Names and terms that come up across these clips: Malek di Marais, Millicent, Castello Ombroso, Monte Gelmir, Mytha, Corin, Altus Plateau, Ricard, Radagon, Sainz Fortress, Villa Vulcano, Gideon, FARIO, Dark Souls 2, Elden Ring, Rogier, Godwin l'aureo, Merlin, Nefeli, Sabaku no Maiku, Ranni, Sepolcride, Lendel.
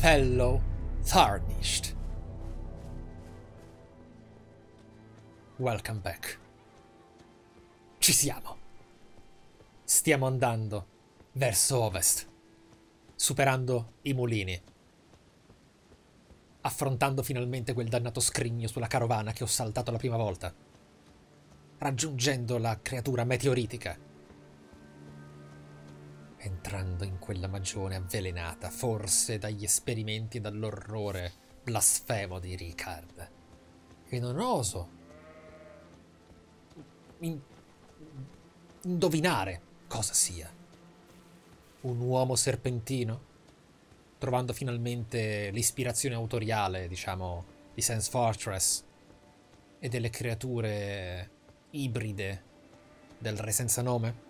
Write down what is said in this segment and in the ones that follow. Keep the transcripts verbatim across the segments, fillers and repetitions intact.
Castello Tarnished. Welcome back. Ci siamo. Stiamo andando verso ovest, superando i mulini, affrontando finalmente quel dannato scrigno sulla carovana che ho saltato la prima volta, raggiungendo la creatura meteoritica, entrando in quella magione avvelenata, forse dagli esperimenti e dall'orrore blasfemo di Ricard, che non oso in... indovinare cosa sia. Un uomo serpentino, trovando finalmente l'ispirazione autoriale, diciamo, di Sainz Fortress e delle creature ibride del re senza nome.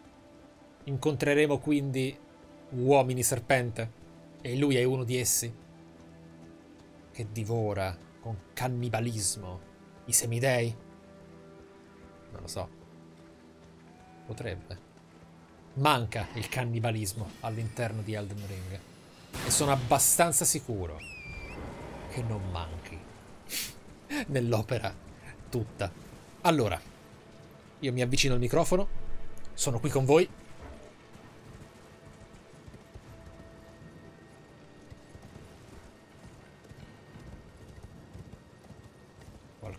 Incontreremo quindi uomini serpente, e lui è uno di essi, che divora con cannibalismo i semidei. Non lo so. Potrebbe. Manca il cannibalismo all'interno di Elden Ring, e sono abbastanza sicuro che non manchi nell'opera tutta. Allora, io mi avvicino al microfono, sono qui con voi.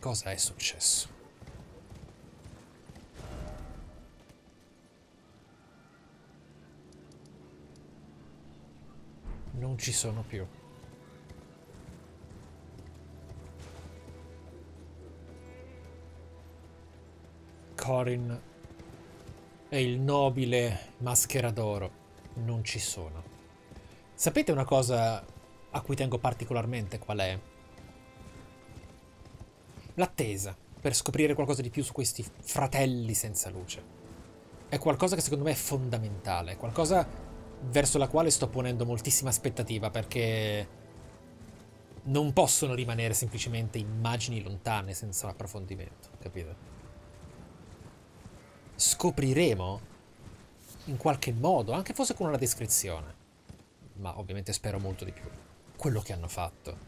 Cosa è successo? Non ci sono più. Corin e il nobile maschera d'oro non ci sono. Sapete una cosa a cui tengo particolarmente qual è? L'attesa per scoprire qualcosa di più su questi fratelli senza luce. È qualcosa che secondo me è fondamentale, è qualcosa verso la quale sto ponendo moltissima aspettativa, perché non possono rimanere semplicemente immagini lontane senza un approfondimento, capito? Scopriremo in qualche modo, anche forse con una descrizione, ma ovviamente spero molto di più, quello che hanno fatto.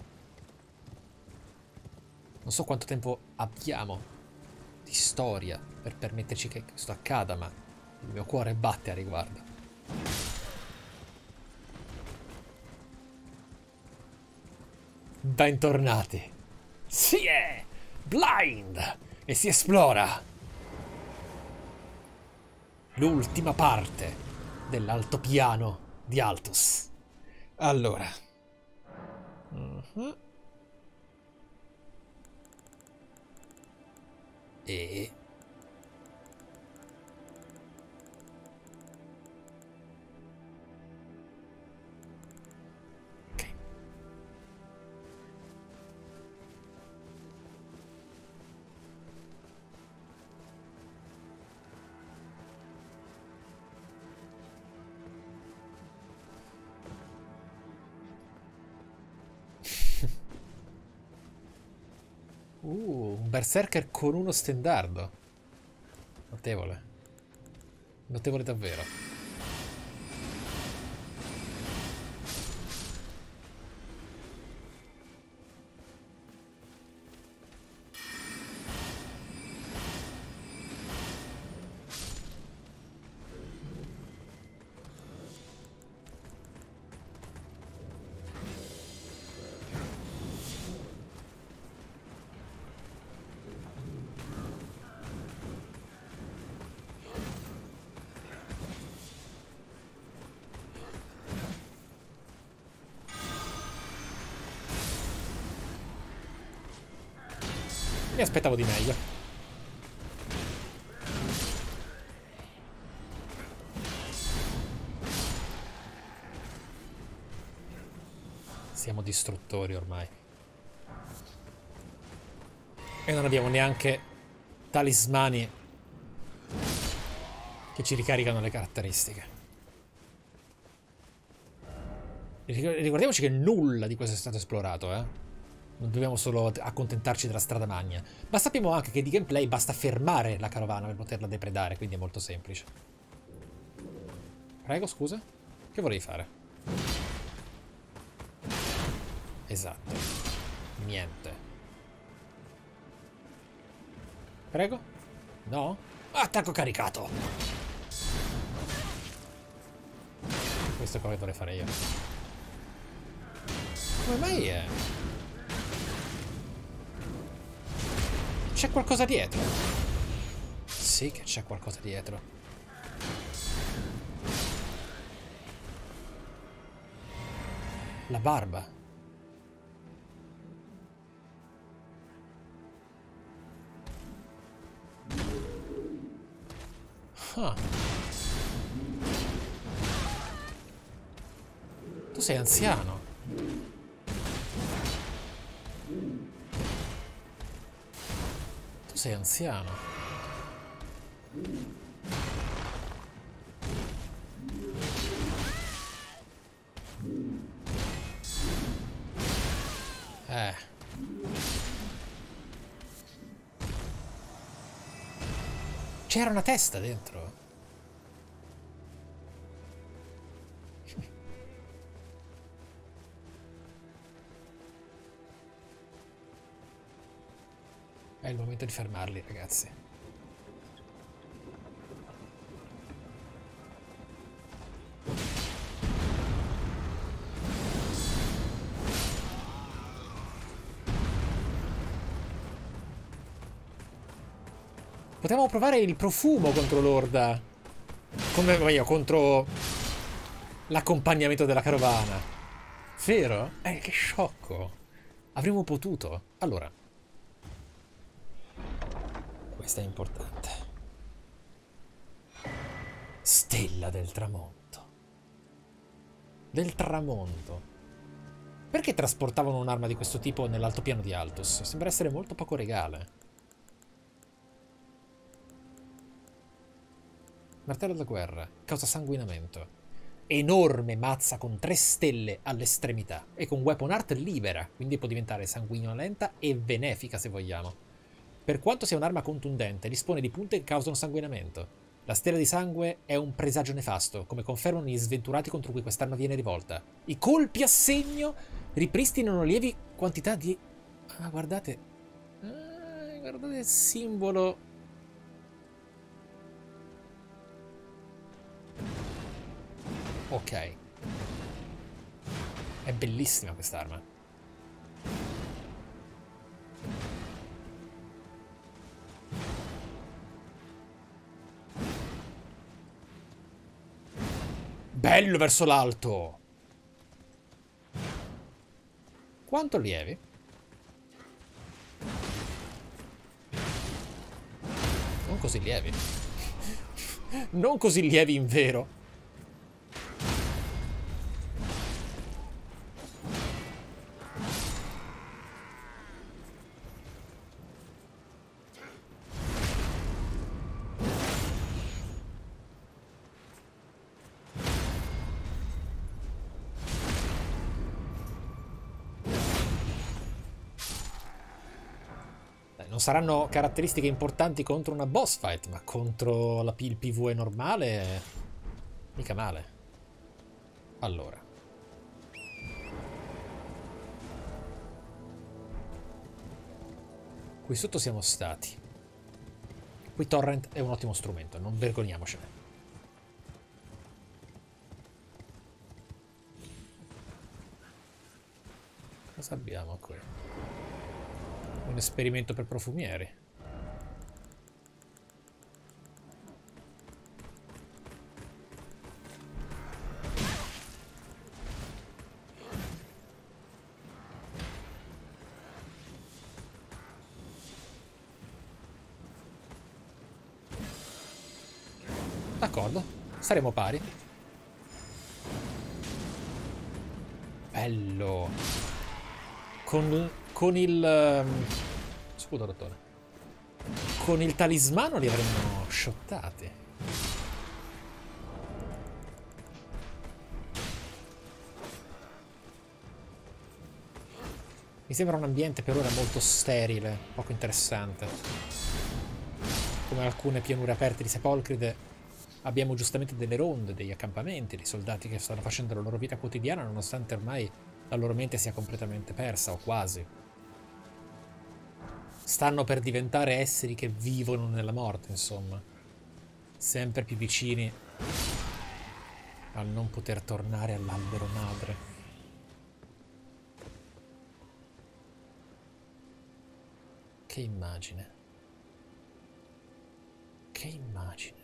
Non so quanto tempo abbiamo di storia per permetterci che questo accada, ma il mio cuore batte a riguardo. Bentornati. Si è blind e si esplora l'ultima parte dell'altopiano di Altus. Allora. Uh-huh. E... ok. uh. Berserker con uno stendardo. Notevole. Notevole davvero. Mi aspettavo di meglio. Siamo distruttori ormai. E non abbiamo neanche talismani che ci ricaricano le caratteristiche. Ricordiamoci che nulla di questo è stato esplorato, eh. Non dobbiamo solo accontentarci della strada magna. Ma sappiamo anche che di gameplay basta fermare la carovana per poterla depredare, quindi è molto semplice. Prego, scusa? Che volevi fare? Esatto. Niente. Prego? No? Attacco caricato! Questo è quello che dovrei fare io. Come mai è? C'è qualcosa dietro? Sì che c'è qualcosa dietro. La barba. Huh. Tu sei anziano. Tu sei anziano. Eh. C'era una testa dentro. È il momento di fermarli, ragazzi. Potevamo provare il profumo contro l'orda. Come voglio, contro l'accompagnamento della carovana. Vero? Eh, che sciocco. Avremmo potuto. Allora. Questa è importante. Stella del tramonto. Del tramonto. Perché trasportavano un'arma di questo tipo nell'altopiano di Altus? Sembra essere molto poco regale. Martello da guerra, causa sanguinamento. Enorme mazza con tre stelle all'estremità e con weapon art libera, quindi può diventare sanguinolenta e benefica se vogliamo. Per quanto sia un'arma contundente, dispone di punte che causano sanguinamento. La stella di sangue è un presagio nefasto, come confermano gli sventurati contro cui quest'arma viene rivolta. I colpi a segno ripristinano lievi quantità di... Ah, guardate... Ah, guardate il simbolo... Ok. È bellissima quest'arma. Bello verso l'alto! Quanto lievi? Non così lievi. Non così lievi in vero. Saranno caratteristiche importanti contro una boss fight, ma contro la il PvE normale mica male. Allora, qui sotto siamo stati. Qui torrent è un ottimo strumento, non vergogniamocene. Cosa abbiamo qui? Un esperimento per profumieri. D'accordo, saremo pari. Bello. Con... Con il... Scudo rotore. Con il talismano li avremmo shottati. Mi sembra un ambiente per ora molto sterile, poco interessante. Come alcune pianure aperte di Sepolcride, abbiamo giustamente delle ronde, degli accampamenti, dei soldati che stanno facendo la loro vita quotidiana nonostante ormai la loro mente sia completamente persa, o quasi. Stanno per diventare esseri che vivono nella morte, insomma. Sempre più vicini a non poter tornare all'albero madre. Che immagine. Che immagine.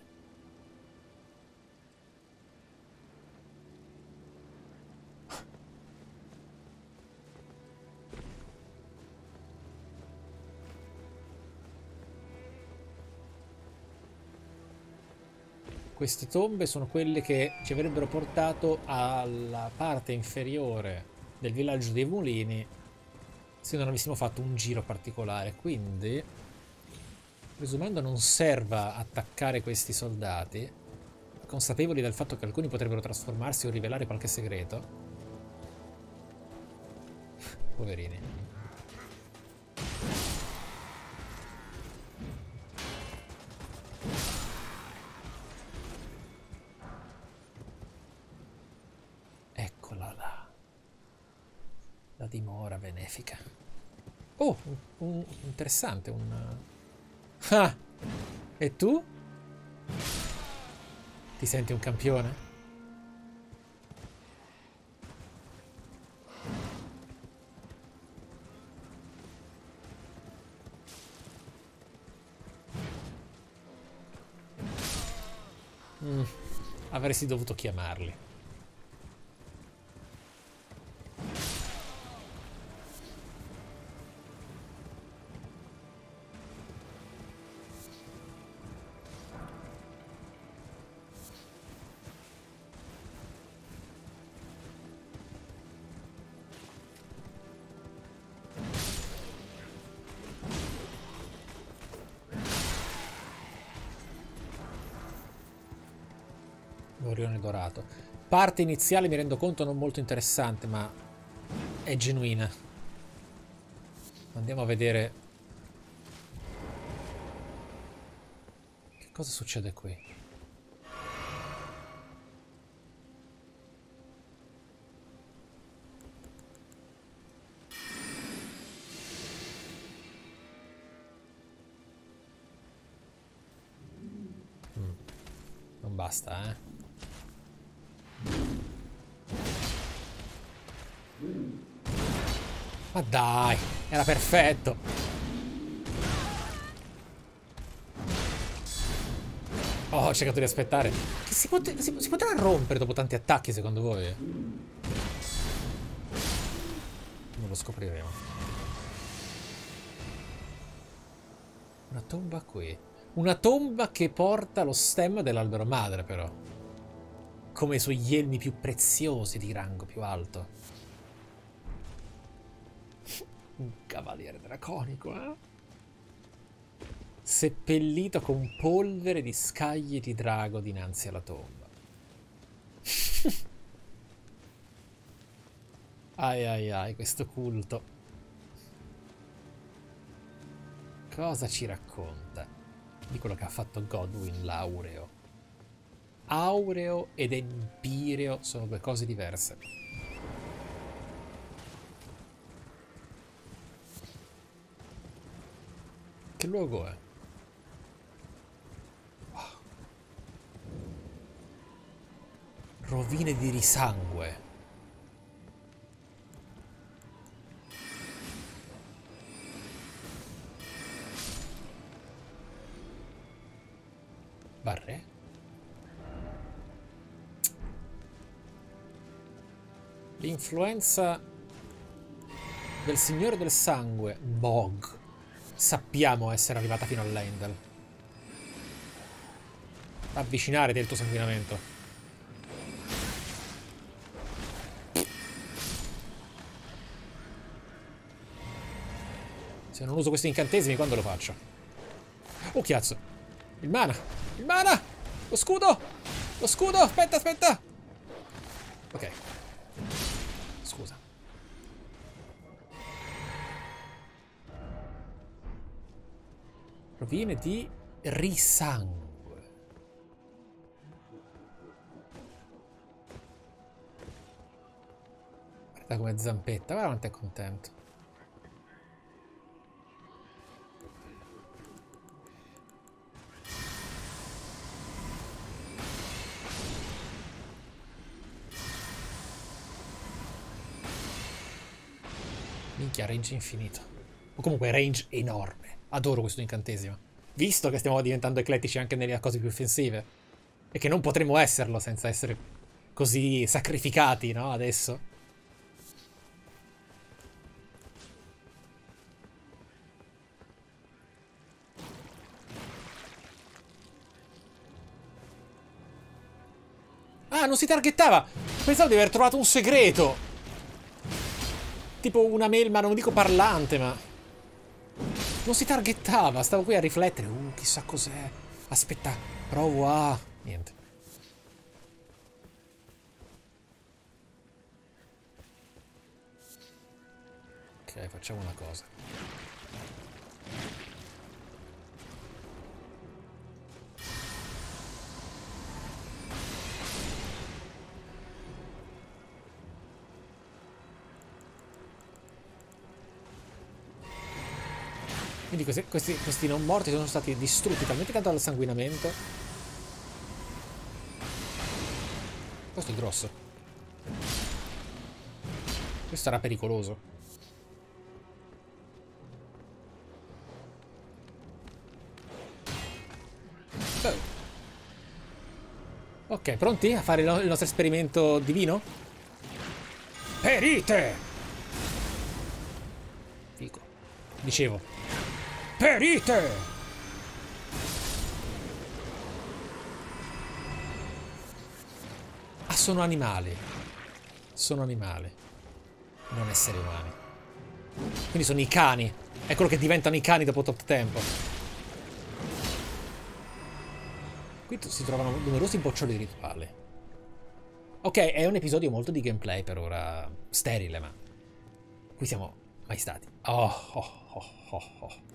Queste tombe sono quelle che ci avrebbero portato alla parte inferiore del villaggio dei mulini se non avessimo fatto un giro particolare, quindi presumendo non serva attaccare questi soldati, consapevoli del fatto che alcuni potrebbero trasformarsi o rivelare qualche segreto. Poverini. Eccola là, la dimora benefica. Oh, un, un, interessante, un... Ah! E tu? Ti senti un campione? Mm, avresti dovuto chiamarli. Dorato. Parte iniziale mi rendo conto non molto interessante, ma è genuina. Andiamo a vedere che cosa succede qui. Mm. Non basta, eh. Ma dai, era perfetto. Oh, ho cercato di aspettare. Che si, pote si, si poteva rompere dopo tanti attacchi, secondo voi? Non lo scopriremo. Una tomba qui. Una tomba che porta lo stemma dell'albero madre, però. Come i suoi yelmi più preziosi di rango più alto. Un cavaliere draconico, eh? Seppellito con polvere di scaglie di drago dinanzi alla tomba. Ai ai ai, questo culto. Cosa ci racconta di quello che ha fatto Godwin l'aureo? Aureo ed empireo sono due cose diverse. Che luogo è? Wow. Rovine di risangue. Barre? L'influenza del Signore del Sangue, Bog. Sappiamo essere arrivata fino a Lendel. Avvicinare del tuo sanguinamento. Se non uso questi incantesimi, quando lo faccio? Oh, cazzo! Il mana! Il mana! Lo scudo! Lo scudo! Aspetta, aspetta! Ok. Scusa. Rovine di risangue. Guarda come zampetta, guarda quanto è contento. Minchia, range infinito. O comunque range enorme. Adoro questo incantesimo. Visto che stiamo diventando eclettici anche nelle cose più offensive. E che non potremmo esserlo senza essere così sacrificati, no? Adesso. Ah, non si targettava! Pensavo di aver trovato un segreto! Tipo una melma, non dico parlante, ma... non si targettava, stavo qui a riflettere. Uh, chissà cos'è. Aspetta, provo a... niente. Ok, facciamo una cosa. Quindi questi, questi, questi non morti sono stati distrutti talmente tanto dal sanguinamento. Questo è grosso. Questo era pericoloso. Oh. Ok, pronti a fare il nostro esperimento divino? Perite! Fico. Dicevo. Perite! Ah, sono animali. Sono animali. Non esseri umani. Quindi sono i cani. È quello che diventano i cani dopo tot tempo. Qui si trovano numerosi boccioli rituali. Ok, è un episodio molto di gameplay per ora. Sterile, ma... qui siamo mai stati. Oh, oh, oh, oh, oh.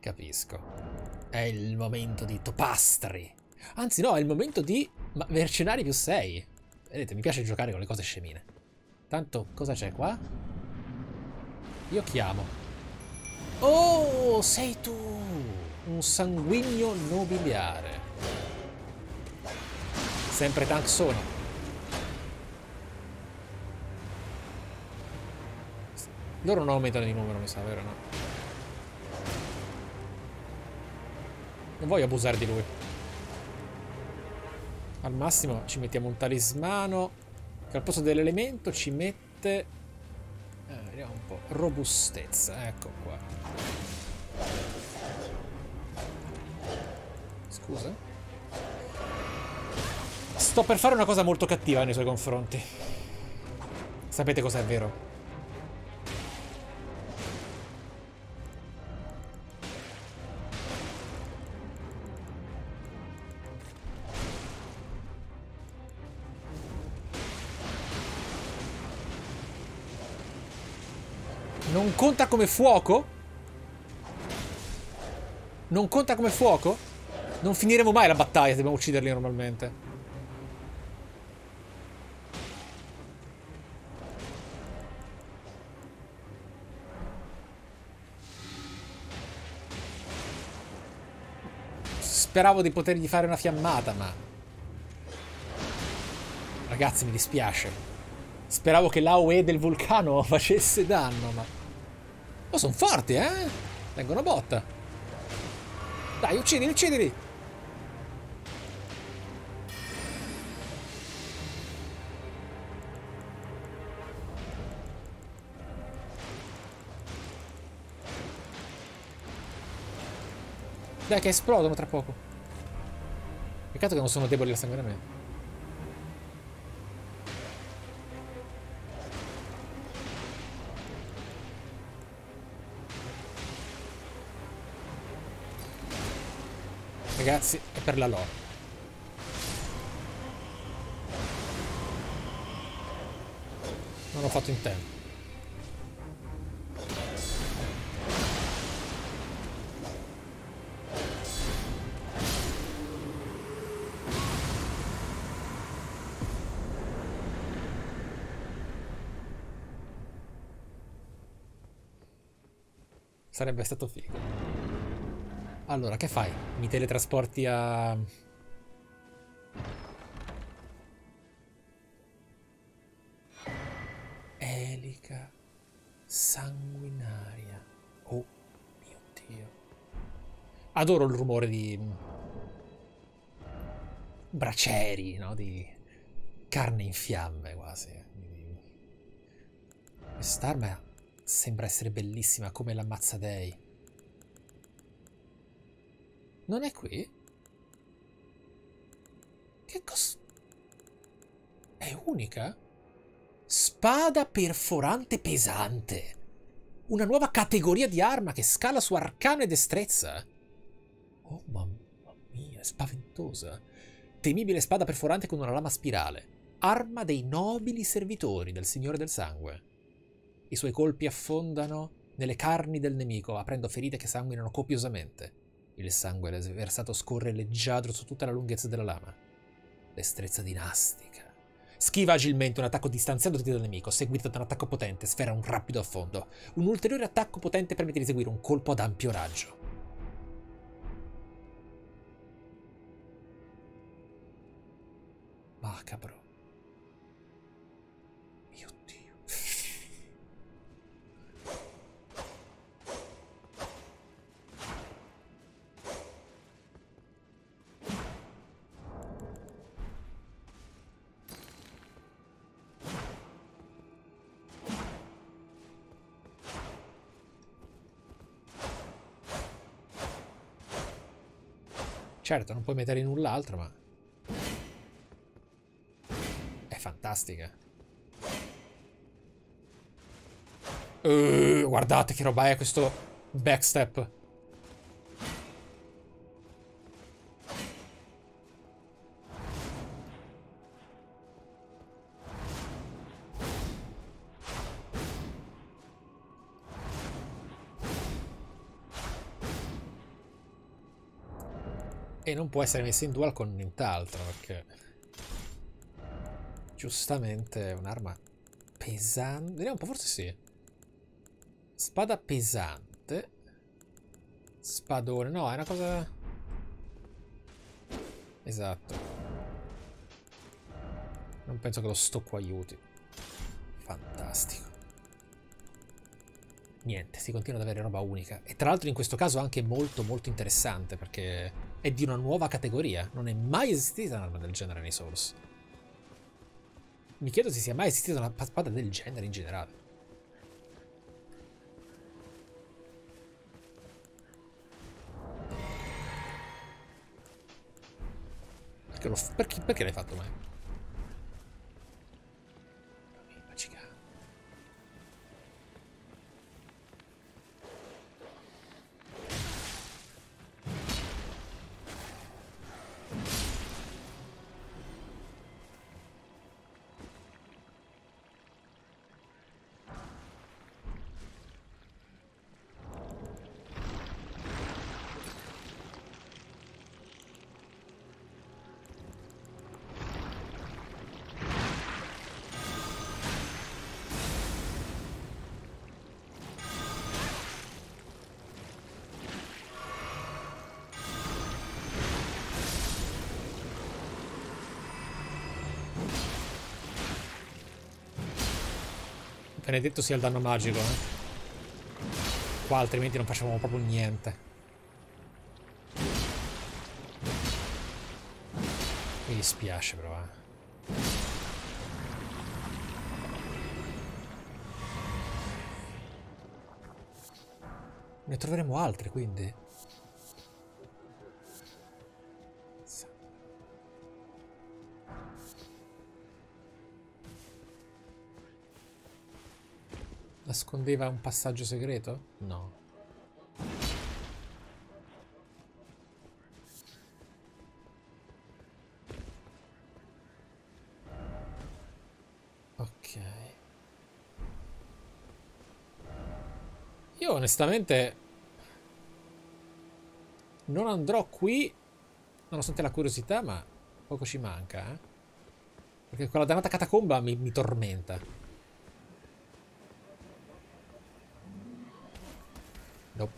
Capisco. È il momento di topastri. Anzi no, è il momento di ma mercenari più sei. Vedete, mi piace giocare con le cose scemine. Tanto, cosa c'è qua? Io chiamo. Oh, sei tu! Un sanguigno nobiliare. Sempre tank sono. Loro non aumentano di numero, mi sa, vero no? Non voglio abusare di lui. Al massimo ci mettiamo un talismano che al posto dell'elemento ci mette... eh, vediamo un po'. Robustezza. Ecco qua. Scusa. Sto per fare una cosa molto cattiva nei suoi confronti. Sapete cos'è, vero? Non conta come fuoco? Non conta come fuoco? Non finiremo mai la battaglia se dobbiamo ucciderli normalmente. Speravo di potergli fare una fiammata, ma... ragazzi, mi dispiace. Speravo che l'A O E del vulcano facesse danno, ma... oh, sono forti, eh? Tengono botta. Dai, uccidili, uccidili. Dai, che esplodono tra poco. Peccato che non sono deboli al sanguinamento. Ragazzi, è per la lore. Non l'ho fatto in tempo. Sarebbe stato figo. Allora, che fai? Mi teletrasporti a... Elica sanguinaria. Oh mio Dio. Adoro il rumore di... braceri, no? Di... carne in fiamme, quasi. Quest'arma sembra essere bellissima, come l'ammazzadei. Non è qui? Che cos... è unica? Spada perforante pesante. Una nuova categoria di arma che scala su arcane destrezza. Oh mamma mia, è spaventosa. Temibile spada perforante con una lama spirale. Arma dei nobili servitori del Signore del Sangue. I suoi colpi affondano nelle carni del nemico, aprendo ferite che sanguinano copiosamente. Il sangue versato scorre leggiadro su tutta la lunghezza della lama. Destrezza dinastica. Schiva agilmente un attacco distanziandoti dal nemico, seguito da un attacco potente, sferra un rapido affondo. Un ulteriore attacco potente permette di eseguire un colpo ad ampio raggio. Macabro. Mio Dio. Certo, non puoi mettere null'altro, ma... fantastica. Uh, guardate che roba è questo backstep. E non può essere messo in dual con nient'altro, perché... giustamente un'arma pesante. Vediamo un po', forse sì. Spada pesante. Spadone. No, è una cosa... esatto. Non penso che lo stocco aiuti. Fantastico. Niente, si continua ad avere roba unica. E tra l'altro in questo caso anche molto molto interessante, perché è di una nuova categoria. Non è mai esistita un'arma del genere nei Souls. Mi chiedo se sia mai esistita una spada del genere in generale. Perché, lo perché, perché l'hai fatto mai? Benedetto sia il danno magico, eh? Qua altrimenti non facciamo proprio niente. Mi dispiace però, eh. Ne troveremo altre, quindi. Nascondeva un passaggio segreto? No. Ok. Io onestamente non andrò qui, nonostante la curiosità, ma poco ci manca, eh? Perché quella dannata catacomba mi, mi tormenta. Nope.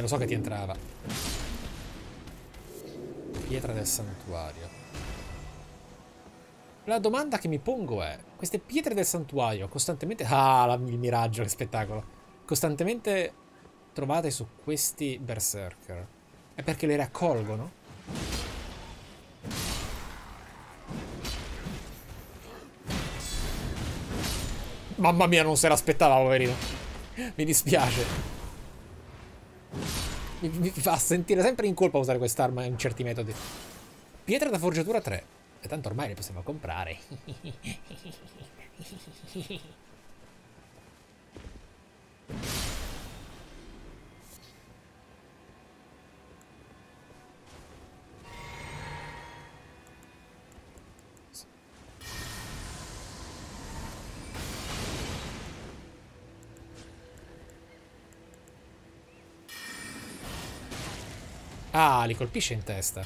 Eh, lo so che ti entrava. Pietra del santuario. La domanda che mi pongo è: queste pietre del santuario costantemente... Ah, la, il miraggio, che spettacolo. Costantemente trovate su questi berserker. È perché le raccolgono? Mamma mia, non se l'aspettava, poverino. Mi dispiace. Mi, mi fa sentire sempre in colpa usare quest'arma in certi metodi. Pietra da forgiatura tre. E tanto ormai le possiamo comprare. Ah, li colpisce in testa.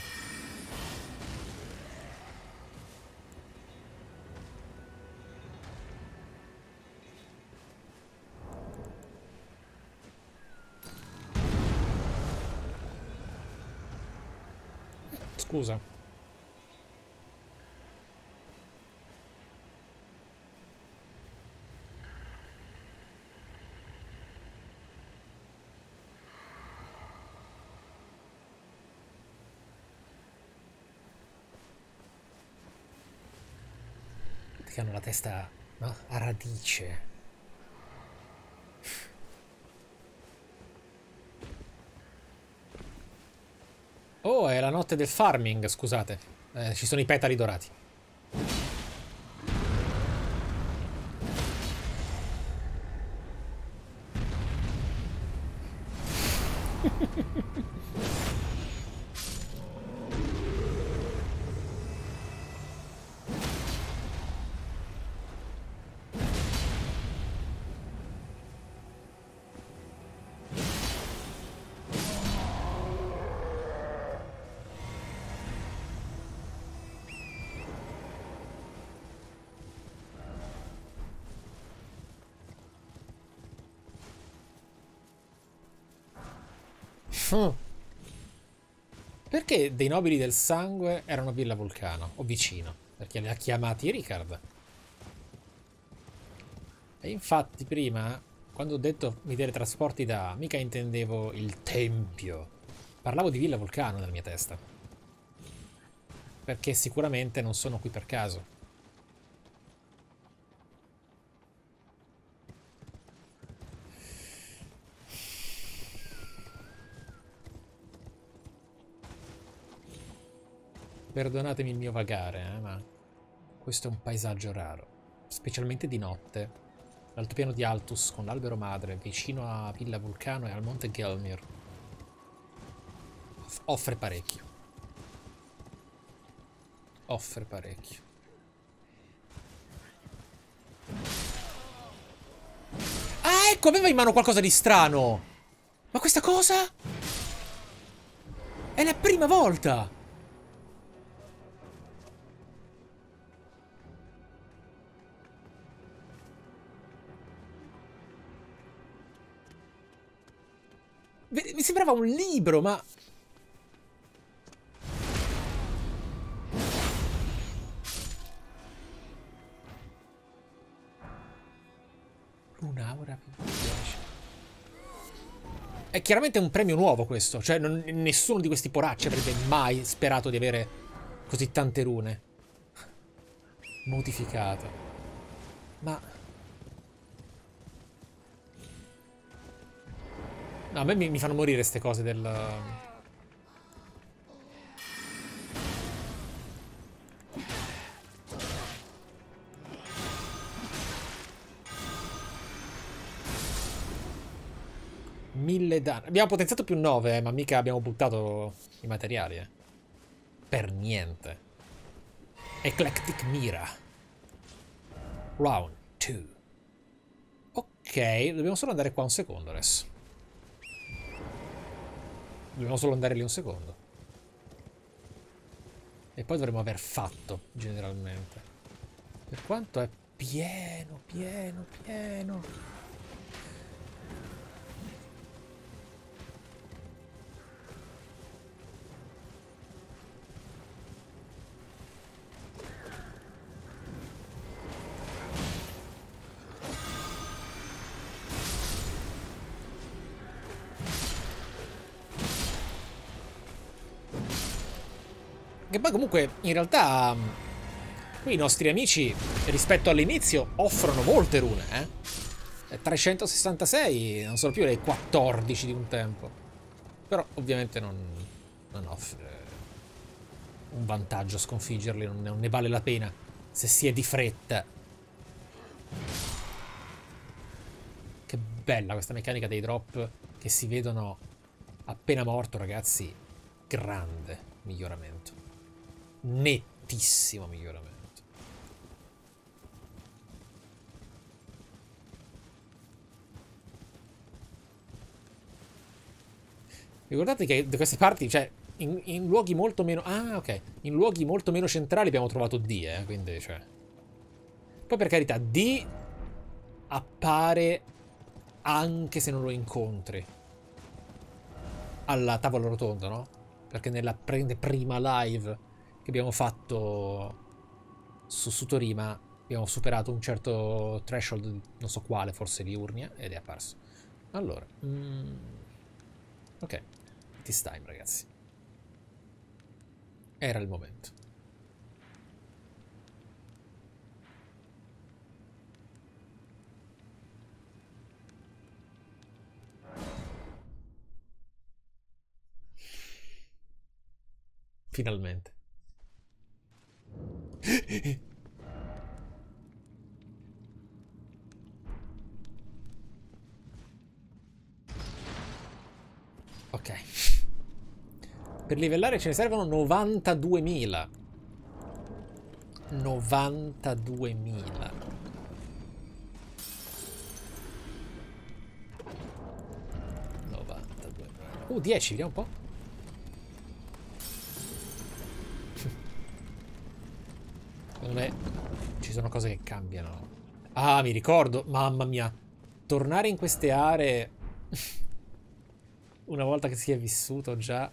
Scusa. Che hanno la testa, no? A radice. Oh, è la notte del farming, scusate. Eh, ci sono i petali dorati. Perché dei nobili del sangue erano a Villa Vulcano, o vicino, perché li ha chiamati Ricard. E infatti prima, quando ho detto mi teletrasporti da, mica intendevo il tempio. Parlavo di Villa Vulcano nella mia testa. Perché sicuramente non sono qui per caso. Perdonatemi il mio vagare, eh, ma questo è un paesaggio raro, specialmente di notte. L'altopiano di Altus con l'albero madre vicino a Villa Vulcano e al Monte Gelmir offre parecchio. Offre parecchio. Ah, ecco, aveva in mano qualcosa di strano. Ma questa cosa? È la prima volta. Mi sembrava un libro, ma... Un'aura più veloce. È chiaramente un premio nuovo questo. Cioè, non, nessuno di questi poracci avrebbe mai sperato di avere così tante rune. Modificate. Ma... No, a me mi fanno morire queste cose del... Mille danni. Abbiamo potenziato più nove, eh, ma mica abbiamo buttato i materiali, eh. Per niente. Eclectic Mira. Round due. Ok, dobbiamo solo andare qua un secondo adesso. Dobbiamo solo andare lì un secondo. E poi dovremmo aver fatto, generalmente. Per quanto è pieno, pieno, pieno. Che poi comunque in realtà qui i nostri amici rispetto all'inizio offrono molte rune, eh? trecentosessantasei, non sono più le quattordici di un tempo. Però ovviamente non, non offre un vantaggio sconfiggerli, non ne, non ne vale la pena se si è di fretta. Che bella questa meccanica dei drop che si vedono appena morto, ragazzi. Grande miglioramento, nettissimo miglioramento. Ricordate che da queste parti, cioè in, in luoghi molto meno, ah ok, in luoghi molto meno centrali abbiamo trovato D, eh, quindi cioè. Poi per carità, D appare anche se non lo incontri alla tavola rotonda, no? Perché nella prima live che abbiamo fatto su Sutorima abbiamo superato un certo threshold, non so quale, forse di Urnia, ed è apparso. Allora, mm, ok, this time, ragazzi, era il momento. Finalmente. Ok. Per livellare ce ne servono novantaduemila. novantaduemila. novantaduemila. Uh, dieci, vediamo un po'. Secondo me ci sono cose che cambiano. Ah, mi ricordo, mamma mia, tornare in queste aree una volta che si è vissuto già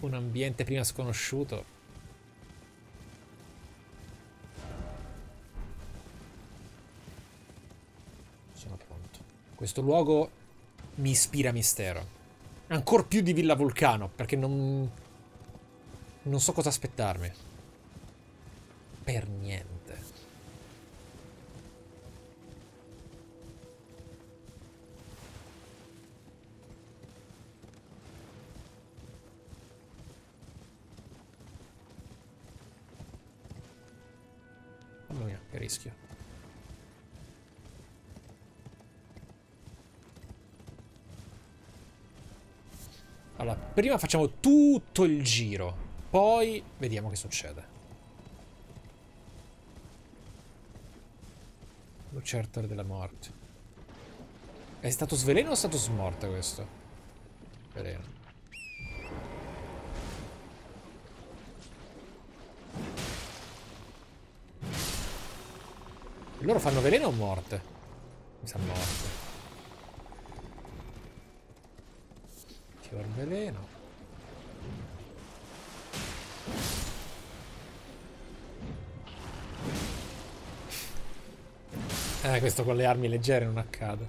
un ambiente prima sconosciuto. Sono pronto. Questo luogo mi ispira mistero, ancor più di Villa Vulcano, perché non... non so cosa aspettarmi. Per niente. Mamma mia, che rischio. Allora, prima facciamo tutto il giro. Poi vediamo che succede. Lucertole della morte. È stato sveleno o è stato smorta questo? Veleno. Loro fanno veleno o morte? Mi sa morte. Fior veleno. Eh, questo con le armi leggere non accade.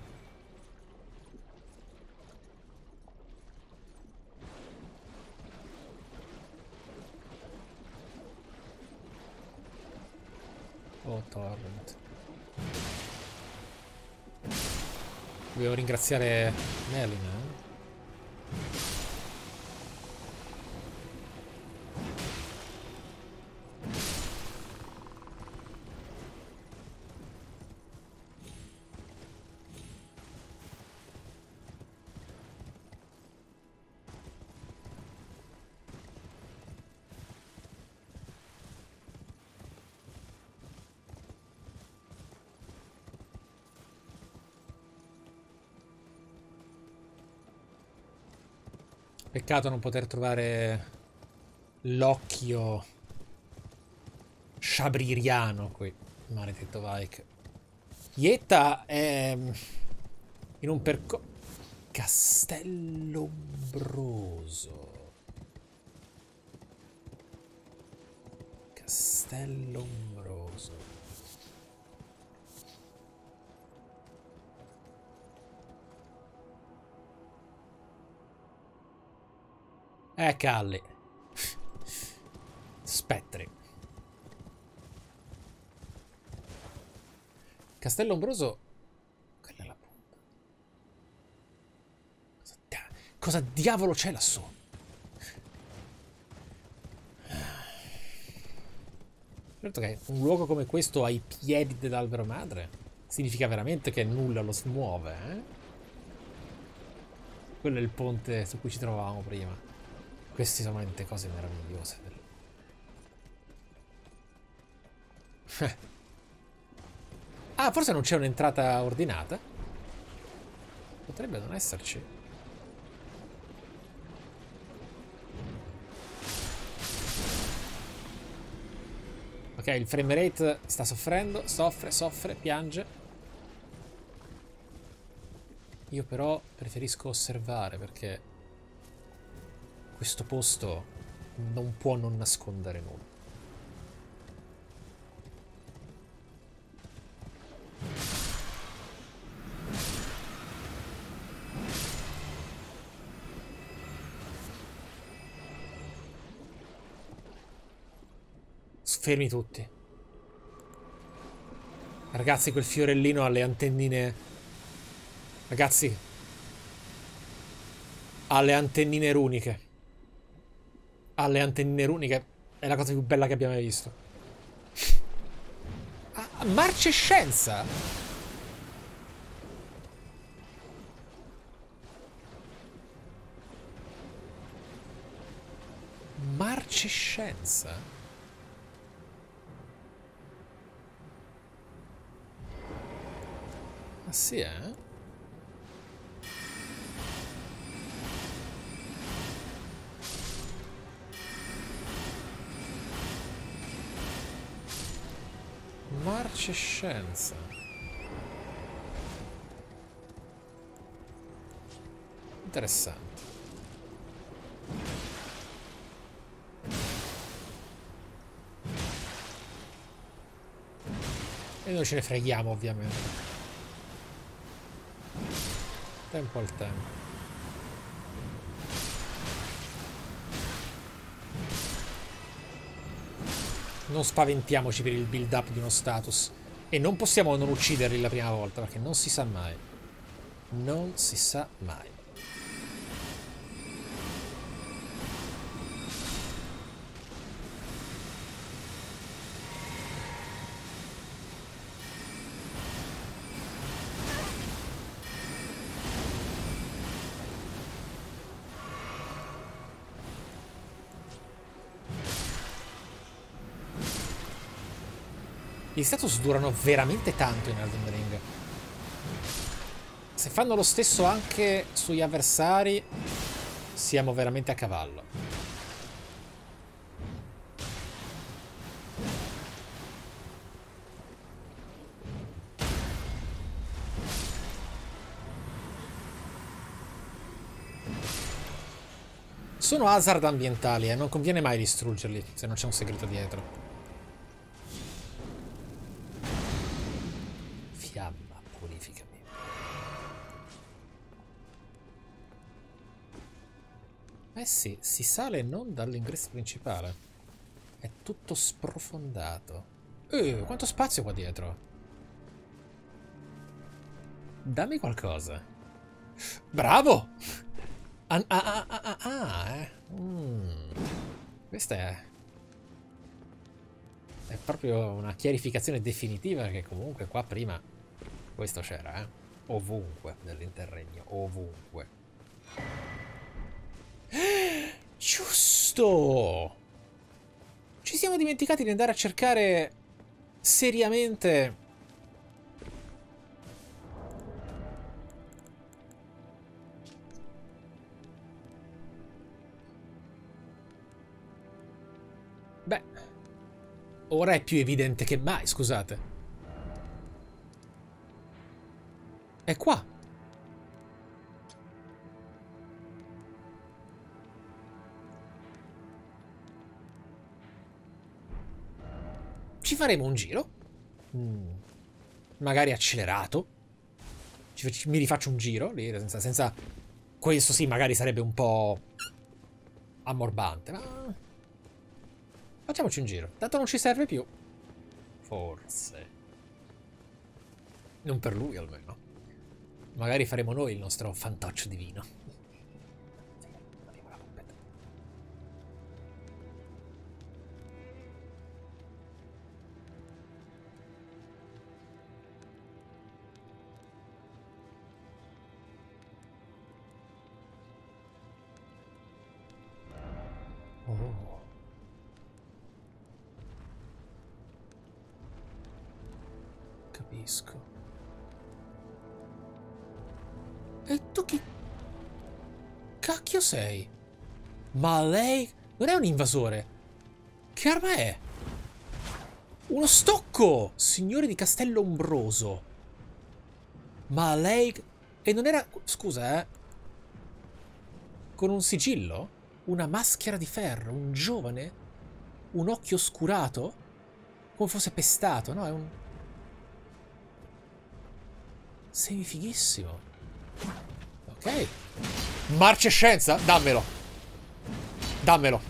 Oh, Torrent. Volevo ringraziare Merlin, eh? Peccato non poter trovare l'occhio sciabririano qui, maledetto Vike. Ietta è in un percorso... Castello Ombroso. Castello Ombroso. Eh, calli. Spettri. Castello Ombroso. Quella è la punta. Cosa, dia... Cosa diavolo c'è lassù? Certo che un luogo come questo ai piedi dell'albero madre significa veramente che nulla lo smuove, eh? Quello è il ponte su cui ci trovavamo prima. Queste sono veramente cose meravigliose. Ah, forse non c'è un'entrata ordinata? Potrebbe non esserci. Ok, il frame rate sta soffrendo, soffre, soffre, piange. Io però preferisco osservare perché questo posto non può non nascondere nulla. Fermi tutti. Ragazzi, quel fiorellino ha le antennine. Ragazzi, ha le antennine runiche. Ha le antennine runiche. È la cosa più bella che abbiamo mai visto. Ah, marcescenza. Marcescenza. Ah, sì, eh? Marcescenza. Interessante. E noi ce ne freghiamo, ovviamente. Tempo al tempo. Non spaventiamoci per il build up di uno status. E non possiamo non ucciderli la prima volta, perché non si sa mai. Non si sa mai. Gli status durano veramente tanto in Elden Ring. Se fanno lo stesso anche sugli avversari, siamo veramente a cavallo. Sono hazard ambientali, eh? Non conviene mai distruggerli se non c'è un segreto dietro. Eh sì, si sale non dall'ingresso principale. È tutto sprofondato. Eh, quanto spazio qua dietro. Dammi qualcosa. Bravo! Ah, ah, ah, ah, ah eh. Mm. Questa è... È proprio una chiarificazione definitiva che comunque qua prima... Questo c'era, eh. Ovunque, nell'interregno, ovunque. Giusto! Ci siamo dimenticati di andare a cercare seriamente . Beh, ora è più evidente che mai, scusate. È qua. Ci faremo un giro, mm. magari accelerato, ci, ci, mi rifaccio un giro, lì, senza, senza... Questo sì, magari sarebbe un po' ammorbante, ma... facciamoci un giro. Tanto non ci serve più. Forse. Non per lui, almeno. Magari faremo noi il nostro fantoccio divino. Sei. Ma lei non è un invasore. Che arma è? Uno stocco! Signore di Castello Ombroso. Ma lei... e non era... scusa, eh. Con un sigillo? Una maschera di ferro? Un giovane? Un occhio oscurato? Come fosse pestato, no? È un... sei fighissimo. Ok. Marcescenza? Dammelo. Dammelo.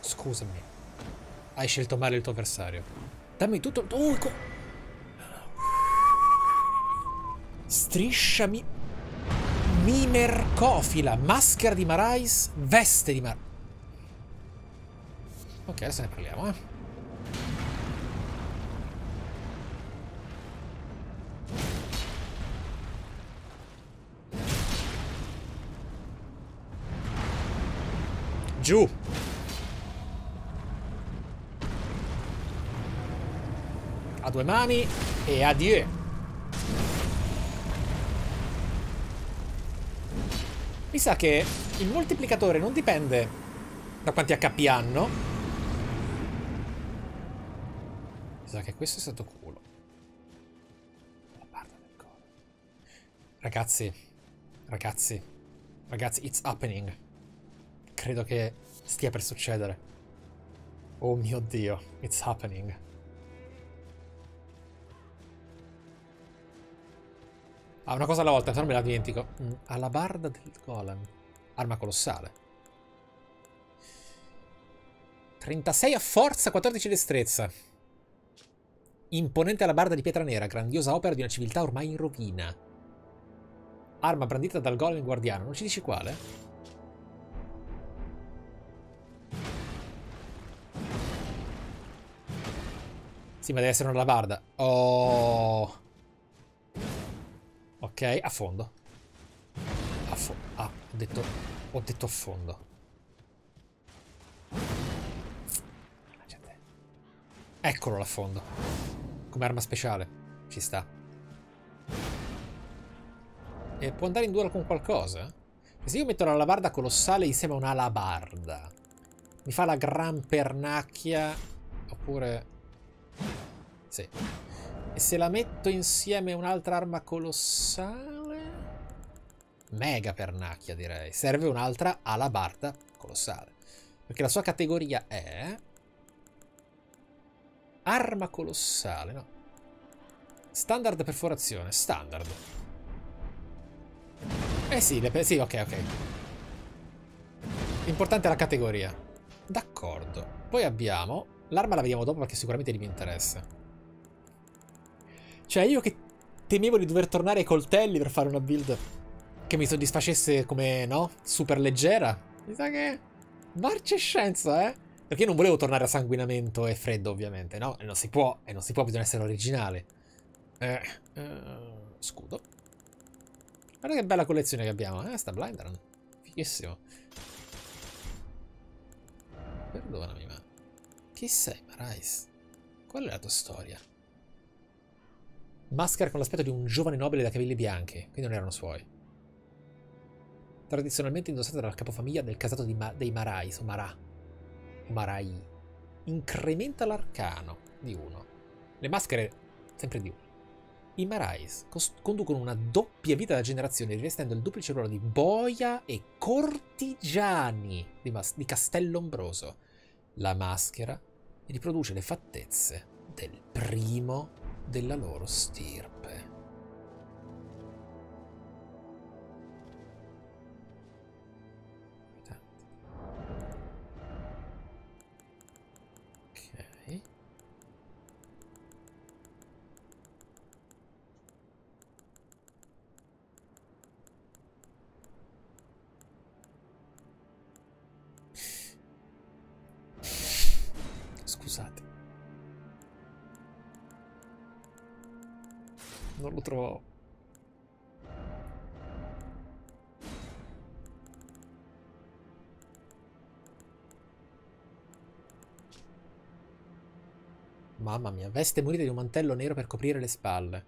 Scusami. Hai scelto male il tuo avversario. Dammi tutto... oh, co... striscia mi... mimercofila. Maschera di Marais. Veste di Marais. Ok, adesso ne parliamo, eh. Giù. A due mani e addio. Mi sa che il moltiplicatore non dipende da quanti acca pi hanno. Che questo è stato culo. La parte del culo. Ragazzi, ragazzi, ragazzi, it's happening. Credo che stia per succedere. Oh mio Dio, it's happening. Ah, una cosa alla volta, se no me la dimentico. Mm, alla barda del Golem. Arma colossale. trentasei a forza, quattordici destrezza. Imponente alla barda di pietra nera, grandiosa opera di una civiltà ormai in rovina. Arma brandita dal Golem Guardiano, non ci dici quale? Sì, ma deve essere una barda. Oh. Ok, a fondo. A fo- ah, ho detto, ho detto a fondo. Eccolo là a fondo. Come arma speciale. Ci sta. E può andare in duello con qualcosa? Se io metto l'alabarda colossale insieme a un'alabarda, mi fa la gran pernacchia. Oppure... sì. E se la metto insieme a un'altra arma colossale? Mega pernacchia, direi. Serve un'altra alabarda colossale, perché la sua categoria è... arma colossale, no. Standard perforazione, standard. Eh sì, le sì, ok, ok. Importante è la categoria. D'accordo. Poi abbiamo... l'arma la vediamo dopo perché sicuramente lì mi interessa. Cioè io che temevo di dover tornare ai coltelli per fare una build che mi soddisfacesse come, no? Super leggera. Mi sa che... marcescenza, eh? Perché non volevo tornare a sanguinamento e freddo, ovviamente, no? E non si può, e non si può, bisogna essere originali. Eh, eh, scudo. Guarda che bella collezione che abbiamo, eh? Sta Blind Run. Fighissimo. Perdonami, ma... chi sei, Marais? Qual è la tua storia? Maschera con l'aspetto di un giovane nobile da capelli bianchi, quindi non erano suoi. Tradizionalmente indossata dalla capofamiglia del casato di Ma dei Marais, o Marà. Marai incrementa l'arcano di uno. Le maschere sempre di uno. I Marais conducono una doppia vita da generazione, rivestendo il duplice ruolo di boia e cortigiani di, di Castello Ombroso. La maschera riproduce le fattezze del primo della loro stirpe. Ok. Scusate. Non lo trovavo. Mamma mia, veste munita di un mantello nero per coprire le spalle.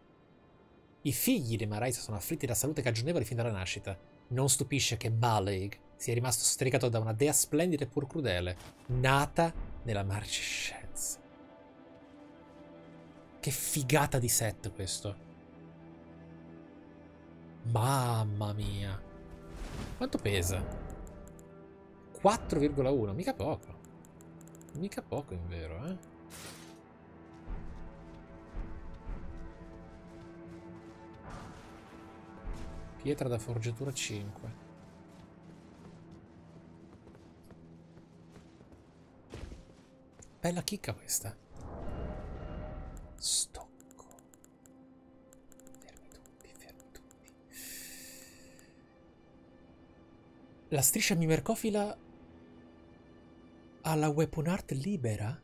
I figli dei Marais sono afflitti da salute cagionevole fin dalla nascita. Non stupisce che Malek sia rimasto stricato da una dea splendida e pur crudele, nata nella marcescenza. Che figata di set questo. Mamma mia. Quanto pesa? quattro virgola uno, mica poco. Mica poco in vero, eh. Pietra da forgiatura cinque. Bella chicca questa. Stocco. Fermi tutti, fermi tutti. La striscia mimercofila ha la weapon art libera?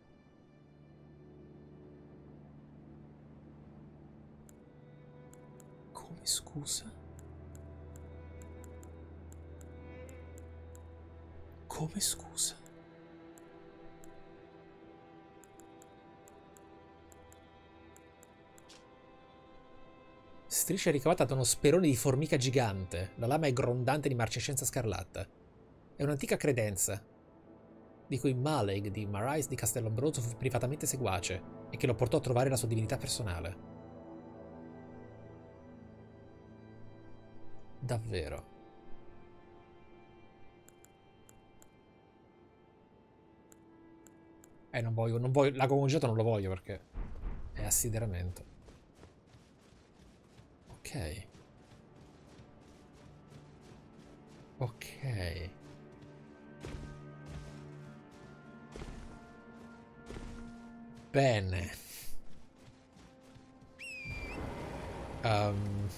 Come scusa? Come scusa? Striscia ricavata da uno sperone di formica gigante. La lama è grondante di marcescenza scarlatta. È un'antica credenza, di cui Malek di Marais di Castello Ombroso fu privatamente seguace, e che lo portò a trovare la sua divinità personale. Davvero. Eh, non voglio, non voglio, l'ago congelato non lo voglio perché è assideramento. Ok. Ok. Bene. Um.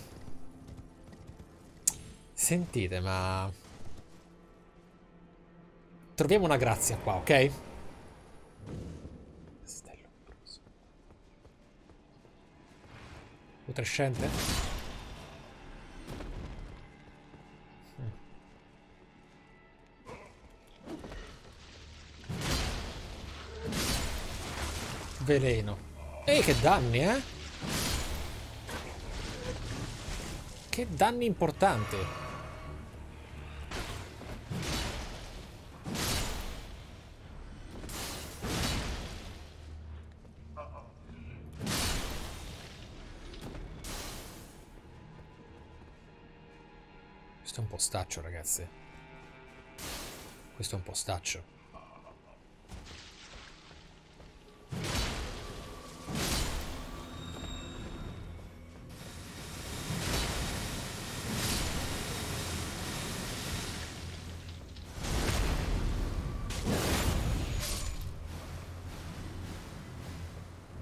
Sentite, ma... troviamo una grazia qua, ok? Crescente. Veleno. Ehi, che danni, eh? Che danni importanti. Questo è un postaccio, ragazzi. Questo è un postaccio.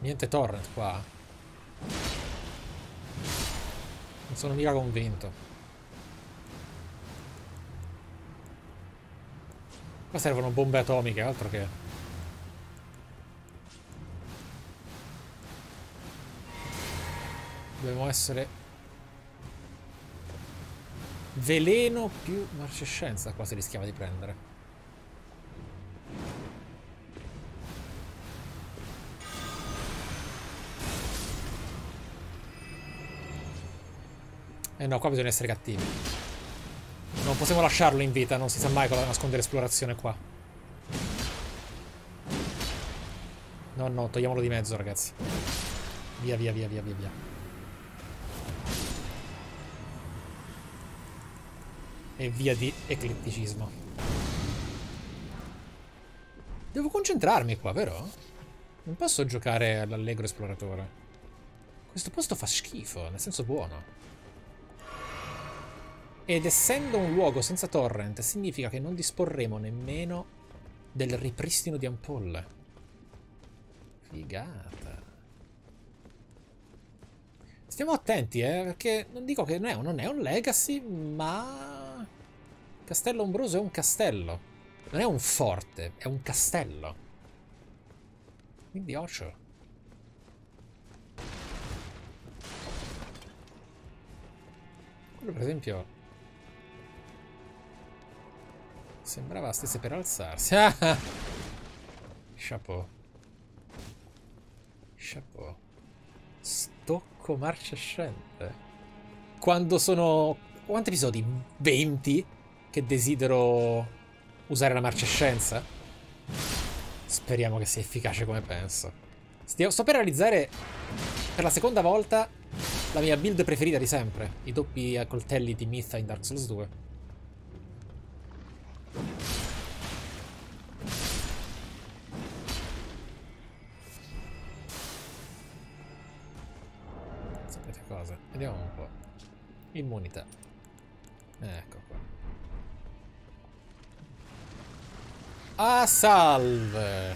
Niente torrent qua. Non sono mica convinto. Qua servono bombe atomiche, altro che... Dobbiamo essere... veleno più marcescenza, qua si rischiava di prendere. Eh no, qua bisogna essere cattivi. Non possiamo lasciarlo in vita, non si sa mai cosa nasconde l'esplorazione qua. No, no, togliamolo di mezzo, ragazzi. Via, via, via, via, via, via. E via di ecletticismo. Devo concentrarmi qua, vero? Non posso giocare all'allegro esploratore. Questo posto fa schifo, nel senso buono. Ed essendo un luogo senza torrent, significa che non disporremo nemmeno del ripristino di ampolle. Figata. Stiamo attenti, eh, perché non dico che non è, non è un legacy, ma... Castello Ombroso è un castello. Non è un forte, è un castello. Quindi occhio. Quello per esempio... sembrava stesse per alzarsi. Ah! Chapeau. Chapeau. Stocco marcescente. Quando sono... quanti episodi? venti? Che desidero usare la marcescenza? Speriamo che sia efficace come penso. Stia... Sto per realizzare per la seconda volta la mia build preferita di sempre. I doppi coltelli di Mytha in Dark Souls due. Sapete cosa? Vediamo un po'. Immunità. Ecco qua. Ah, salve!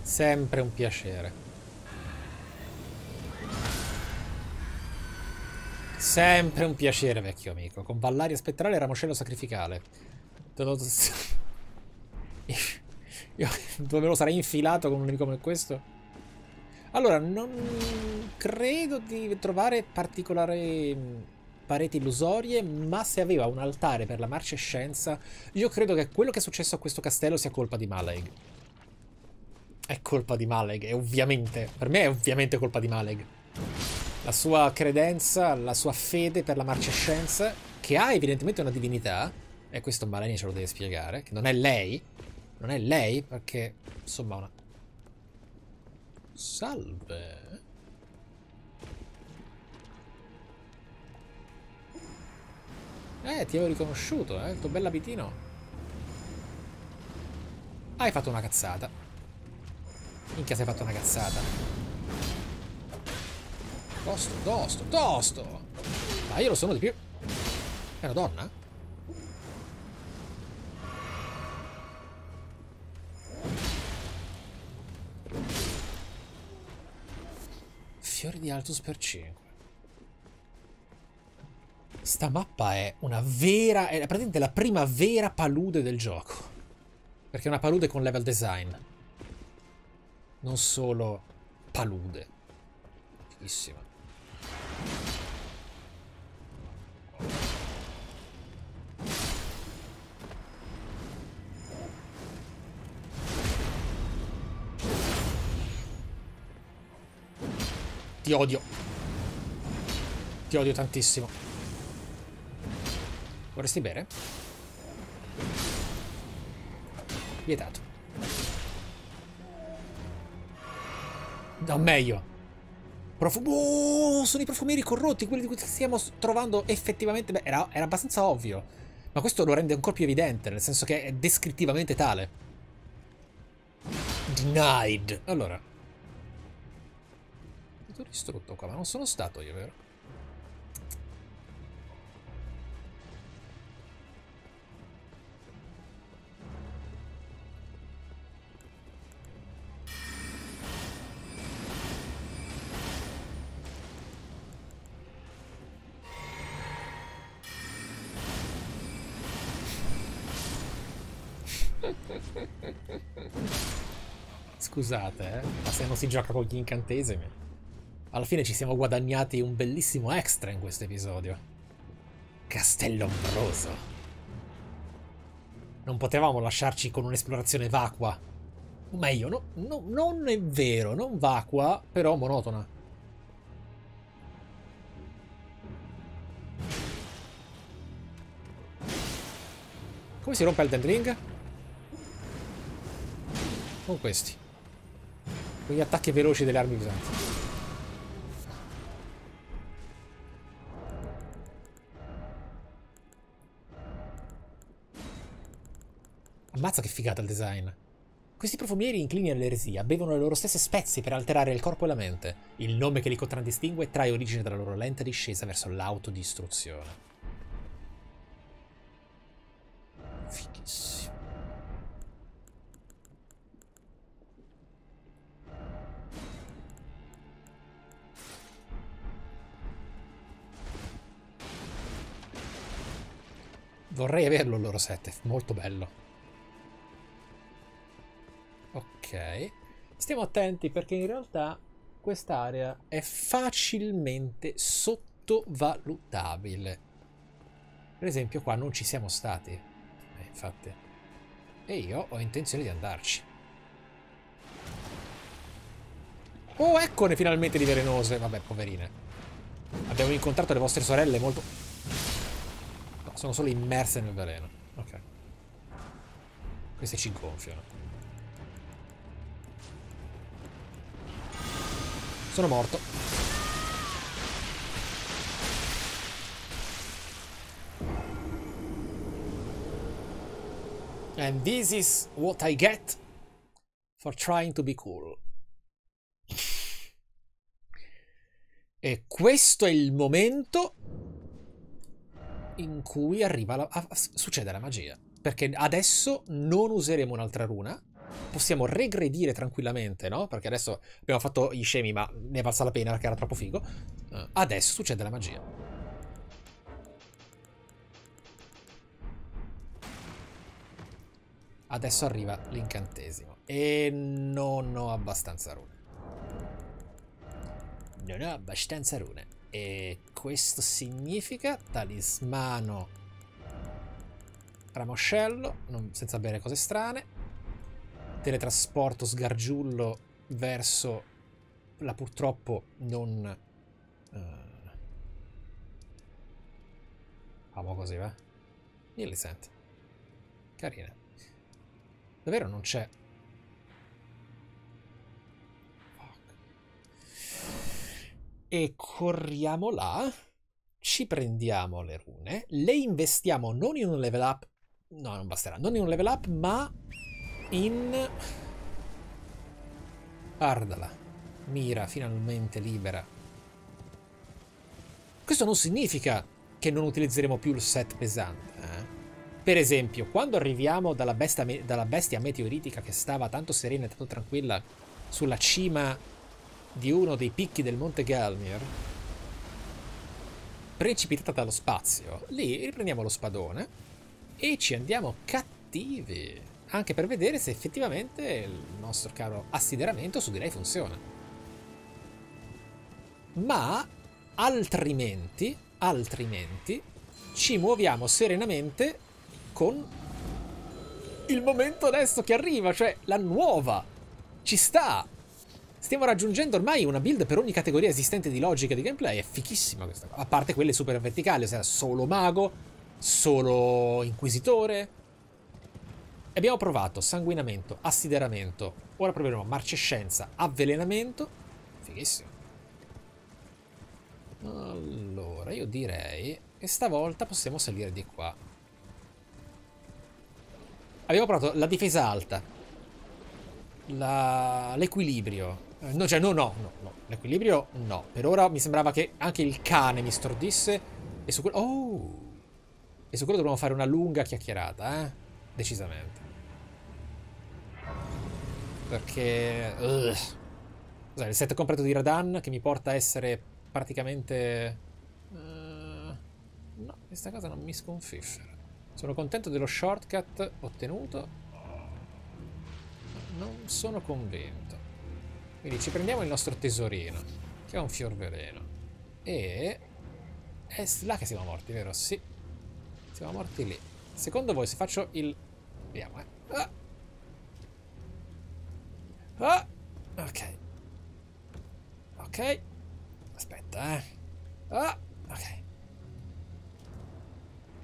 Sempre un piacere. Sempre un piacere, vecchio amico. Con Vallaria spettrale e Ramoscello sacrificale. Io dove me lo sarei infilato con un nemico come questo? Allora, non credo di trovare particolari pareti illusorie, ma se aveva un altare per la marcescenza, io credo che quello che è successo a questo castello sia colpa di Malek. È colpa di Malek, è ovviamente, per me è ovviamente colpa di Malek. La sua credenza, la sua fede per la marcescenza, che ha evidentemente una divinità, e questo Malek ce lo deve spiegare, che non è lei, non è lei, perché, insomma, una... Salve. Eh, ti avevo riconosciuto, eh, il tuo bell'abitino. Hai fatto una cazzata. Minchia, si è fatto una cazzata. Tosto, tosto, tosto. Ma io lo sono di più. È una donna? Fiori di Altus per cinque. Sta mappa è una vera... è praticamente la prima vera palude del gioco. Perché è una palude con level design. Non solo palude. Fighissima. Ti odio. Ti odio tantissimo. Vorresti bere? Vietato. No, meglio. Profumo. Oh, sono i profumieri corrotti, quelli di cui stiamo trovando effettivamente. Beh, era, era abbastanza ovvio, ma questo lo rende ancora più evidente, nel senso che è descrittivamente tale. Denied. Allora, mi sono distrutto qua, ma non sono stato io, vero? Scusate, eh, ma se non si gioca con gli incantesimi. Alla fine ci siamo guadagnati un bellissimo extra in questo episodio. Castello Ombroso. Non potevamo lasciarci con un'esplorazione vacua. O meglio, no, no, non è vero, non vacua, però monotona. Come si rompe Elden Ring? Con questi. Con gli attacchi veloci delle armi usanti. Ammazza che figata il design. Questi profumieri inclini all'eresia bevono le loro stesse spezie per alterare il corpo e la mente. Il nome che li contraddistingue trae origine dalla loro lenta discesa verso l'autodistruzione. Fighissimo. Vorrei averlo il loro set, è molto bello. Ok, stiamo attenti perché in realtà quest'area è facilmente sottovalutabile. Per esempio qua non ci siamo stati, eh, infatti, e io ho intenzione di andarci. Oh, eccone finalmente di velenose, vabbè, poverine. Abbiamo incontrato le vostre sorelle molto... No, sono solo immerse nel veleno, ok. Queste ci gonfiano. Sono morto. And this is what I get for trying to be cool. E questo è il momento in cui arriva la, ah, succede la magia. Perché adesso non useremo un'altra runa. Possiamo regredire tranquillamente, no? Perché adesso abbiamo fatto gli scemi, ma ne è valsa la pena perché era troppo figo. Adesso succede la magia. Adesso arriva l'incantesimo. E non ho abbastanza rune. Non ho abbastanza rune. E questo significa talismano ramoscello, non, senza bere cose strane. Teletrasporto sgargiullo verso la purtroppo non... Famo uh... così, va? Millicent. Carina. Davvero non c'è... Fuck. E corriamo là. Ci prendiamo le rune. Le investiamo non in un level up... No, non basterà. Non in un level up, ma... in... Guardala. Mira finalmente libera. Questo non significa che non utilizzeremo più il set pesante, eh? Per esempio, quando arriviamo dalla bestia, dalla bestia meteoritica che stava tanto serena e tanto tranquilla sulla cima di uno dei picchi del Monte Gelmir, precipitata dallo spazio, lì riprendiamo lo spadone e ci andiamo cattivi. Anche per vedere se effettivamente il nostro caro assideramento su di lei funziona. Ma altrimenti, altrimenti, ci muoviamo serenamente con il momento adesso che arriva, cioè la nuova. Ci sta! Stiamo raggiungendo ormai una build per ogni categoria esistente di logica di gameplay. È fichissima questa, a parte quelle super verticali, ossia solo mago, solo inquisitore... Abbiamo provato sanguinamento, assideramento, ora proveremo marcescenza, avvelenamento. Fighissimo. Allora, io direi che stavolta possiamo salire di qua. Abbiamo provato la difesa alta, l'equilibrio. La... No, cioè, no, no, no, no. L'equilibrio no. Per ora mi sembrava che anche il cane mi stordisse. E su quello... Oh! E su quello dobbiamo fare una lunga chiacchierata, eh? Decisamente. Perché... Uh, il set completo di Radan che mi porta a essere praticamente... Uh, no, questa cosa non mi sconfiffera. Sono contento dello shortcut ottenuto. Non sono convinto. Quindi ci prendiamo il nostro tesorino, che è un fiorveleno. E... È là che siamo morti, vero? Sì. Siamo morti lì. Secondo voi se faccio il... Vediamo, eh. Ah! Ah! Ok. Ok. Aspetta, eh. Ah! Ok.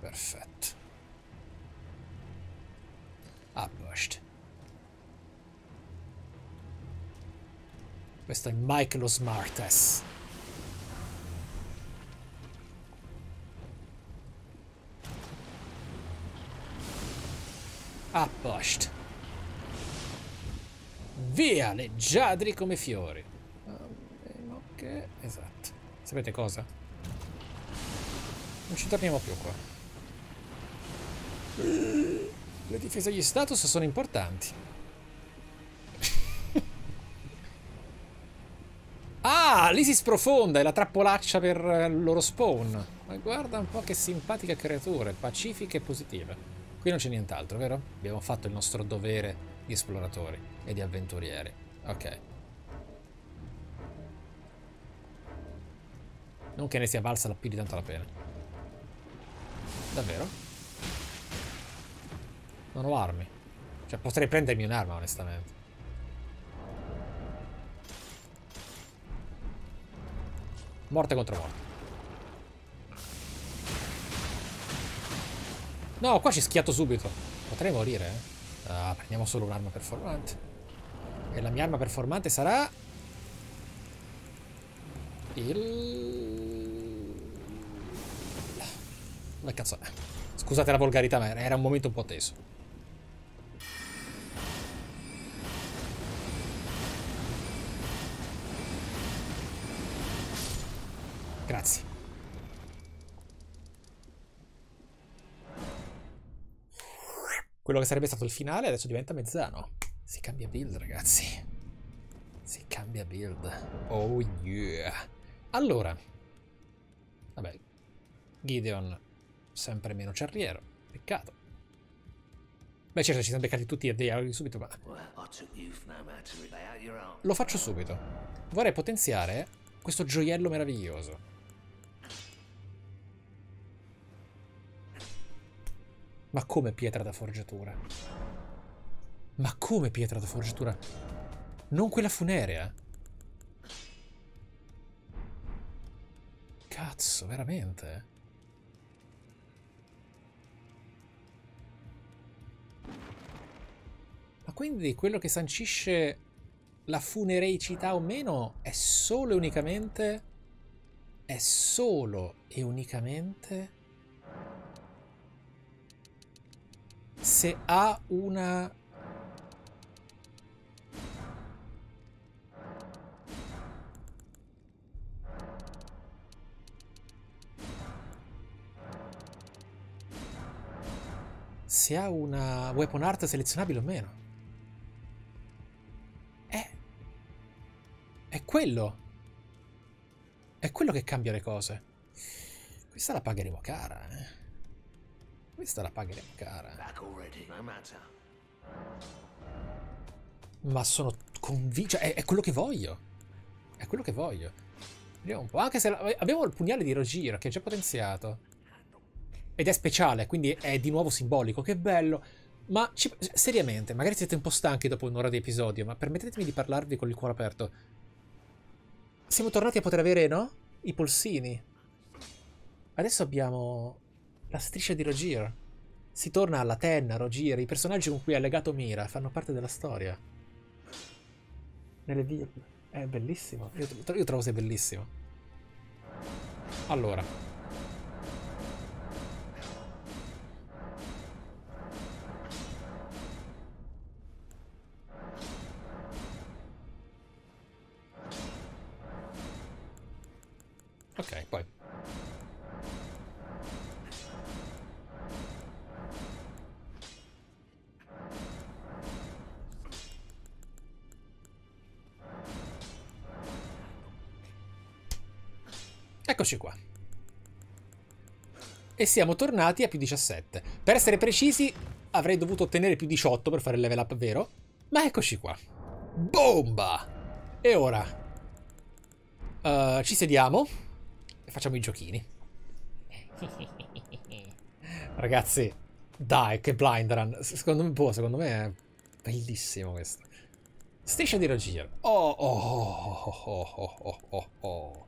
Perfetto. Ambushed. Questo è Mike lo Smartes. a posto. Via, leggiadri come fiori. Ok, esatto. Sapete cosa? Non ci torniamo più qua. Le difese di status sono importanti. Ah, l'Isis profonda è la trappolaccia per il loro spawn. Ma guarda un po' che simpatica creatura, pacifica e positiva. Qui non c'è nient'altro, vero? Abbiamo fatto il nostro dovere di esploratori e di avventurieri. Ok. Non che ne sia valsa più di tanto la pena. Davvero? Non ho armi. Cioè, potrei prendermi un'arma, onestamente. Morte contro morte. No, qua ci schiatto subito. Potrei morire, eh? Ah, prendiamo solo un'arma performante. E la mia arma performante sarà... il... Ma cazzo, scusate la volgarità, ma era un momento un po' teso. Grazie. Quello che sarebbe stato il finale adesso diventa mezzano. Si cambia build, ragazzi. Si cambia build. Oh yeah. Allora. Vabbè. Gideon... sempre meno cerriero, peccato. Beh certo, ci siamo beccati tutti e dei subito, ma... lo faccio subito. Vorrei potenziare questo gioiello meraviglioso. Ma come pietra da forgiatura? Ma come pietra da forgiatura? Non quella funerea? Cazzo, veramente? Ma quindi quello che sancisce la funereicità o meno è solo e unicamente, è solo e unicamente se ha una se ha una weapon art selezionabile o meno. È quello. È quello che cambia le cose. Questa la pagheremo cara, eh. Questa la pagheremo cara. Ma sono convinto. Cioè, è, è quello che voglio. È quello che voglio. Vediamo un po'. Anche se la... abbiamo il pugnale di Rogier che è già potenziato. Ed è speciale, quindi è di nuovo simbolico. Che bello. Ma ci... seriamente, magari siete un po' stanchi dopo un'ora di episodio, ma permettetemi di parlarvi con il cuore aperto. Siamo tornati a poter avere, no? I polsini. Adesso abbiamo la striscia di Rogier. Si torna alla Tenna, Rogier, i personaggi con cui è legato Mira, fanno parte della storia. Nelle vie... è bellissimo. Io, tro io trovo sia bellissimo. Allora. Ok, poi. Eccoci qua. E siamo tornati a più diciassette. Per essere precisi, avrei dovuto ottenere più diciotto per fare il level up, vero? Ma eccoci qua. Bomba! E ora? Uh, ci sediamo. Facciamo i giochini. Ragazzi, dai, che blind run. Secondo me, boh, secondo me è bellissimo questo. Striscia di Rogier. Oh, oh, oh, oh, oh, oh, oh.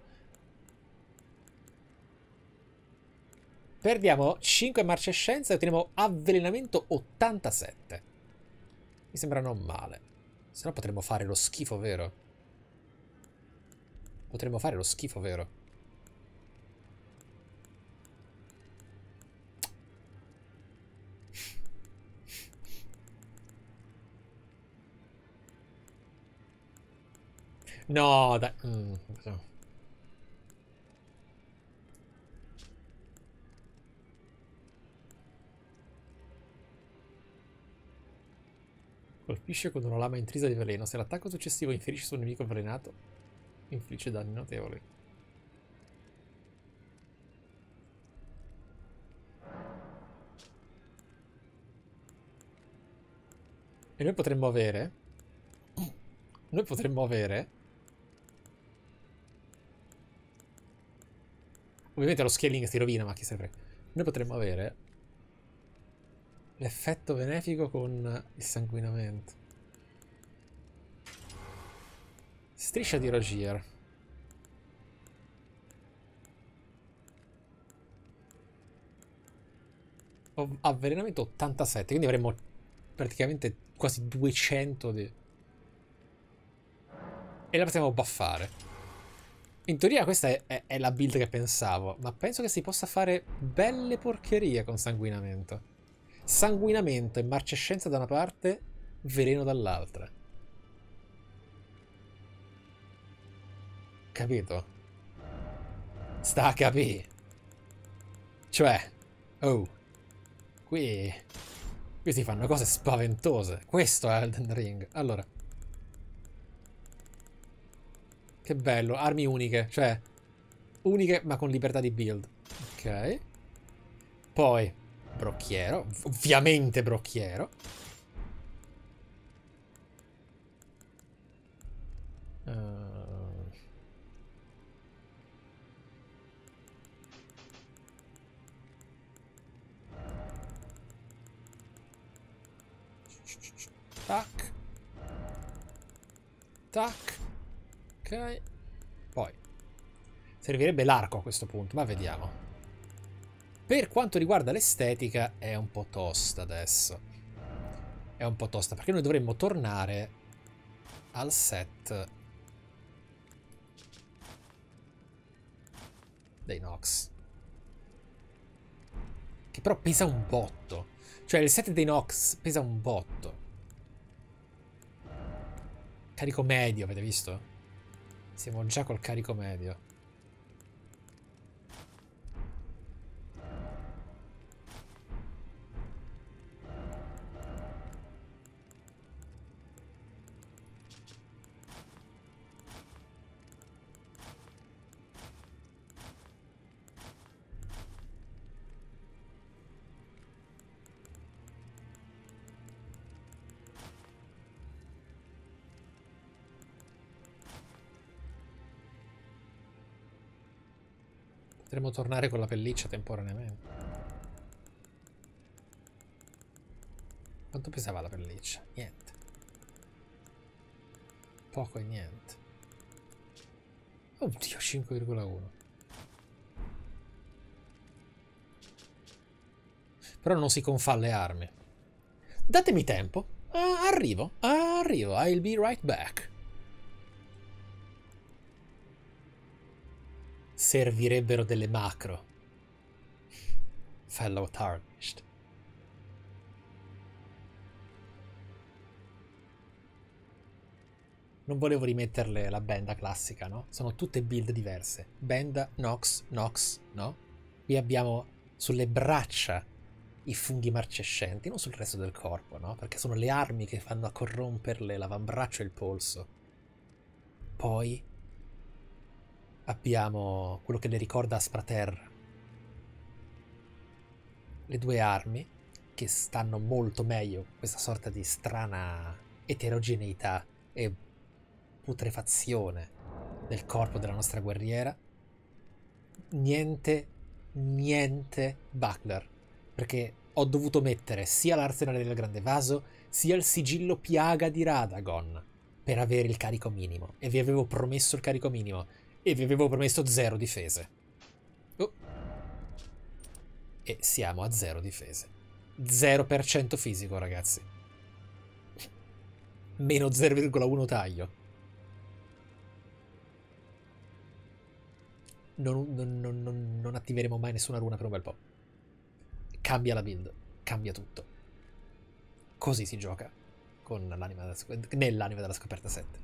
Perdiamo cinque marcescenza e otteniamo avvelenamento ottantasette. Mi sembra non male. Se no potremmo fare lo schifo, vero? Potremmo fare lo schifo, vero? No, dai. Mm, no. Colpisce con una lama intrisa di veleno. Se l'attacco successivo inferisce sul nemico avvelenato, infligge danni notevoli. E noi potremmo avere... Noi potremmo avere... Ovviamente lo scaling si rovina, ma chi se ne frega. Noi potremmo avere... l'effetto benefico con il sanguinamento. Striscia di Rogier. Avvelenamento ottantasette, quindi avremmo praticamente quasi duecento di... E la possiamo buffare. In teoria questa è, è, è la build che pensavo, ma penso che si possa fare belle porcherie con sanguinamento. Sanguinamento e marcescenza da una parte, veleno dall'altra. Capito? Sta a capì. Cioè, oh, qui, qui si fanno cose spaventose. Questo è Elden Ring. Allora, che bello, armi uniche, cioè uniche ma con libertà di build. Ok. Poi brocchiero, ovviamente brocchiero. Uh... Tac. Tac. Ok. Poi servirebbe l'arco a questo punto, ma vediamo. Per quanto riguarda l'estetica è un po' tosta adesso. È un po' tosta perché noi dovremmo tornare al set dei Nox. Che però pesa un botto. Cioè il set dei Nox pesa un botto. Carico medio, avete visto? Siamo già col carico medio. Potremmo tornare con la pelliccia temporaneamente. Quanto pesava la pelliccia? Niente. Poco e niente. Oddio, cinque virgola uno. Però non si confà le armi. Datemi tempo. Ah, arrivo. Ah, arrivo. I'll be right back. Servirebbero delle macro. Fellow tarnished. Non volevo rimetterle la benda classica, no? Sono tutte build diverse. Benda, Nox, Nox, no? Qui abbiamo sulle braccia i funghi marcescenti, non sul resto del corpo, no? Perché sono le armi che fanno a corromperle l'avambraccio e il polso. Poi... abbiamo quello che le ricorda Aspraterra. Le due armi, che stanno molto meglio, questa sorta di strana eterogeneità e putrefazione del corpo della nostra guerriera. Niente, niente buckler, perché ho dovuto mettere sia l'arsenale del grande vaso, sia il sigillo piaga di Radagon, per avere il carico minimo. E vi avevo promesso il carico minimo. E vi avevo promesso zero difese. Oh. E siamo a zero difese. zero per cento fisico, ragazzi. Meno zero virgola uno taglio. Non, non, non, non attiveremo mai nessuna runa per un bel po'. Cambia la build. Cambia tutto. Così si gioca. Con l'anima della, nell'anima della scoperta sette.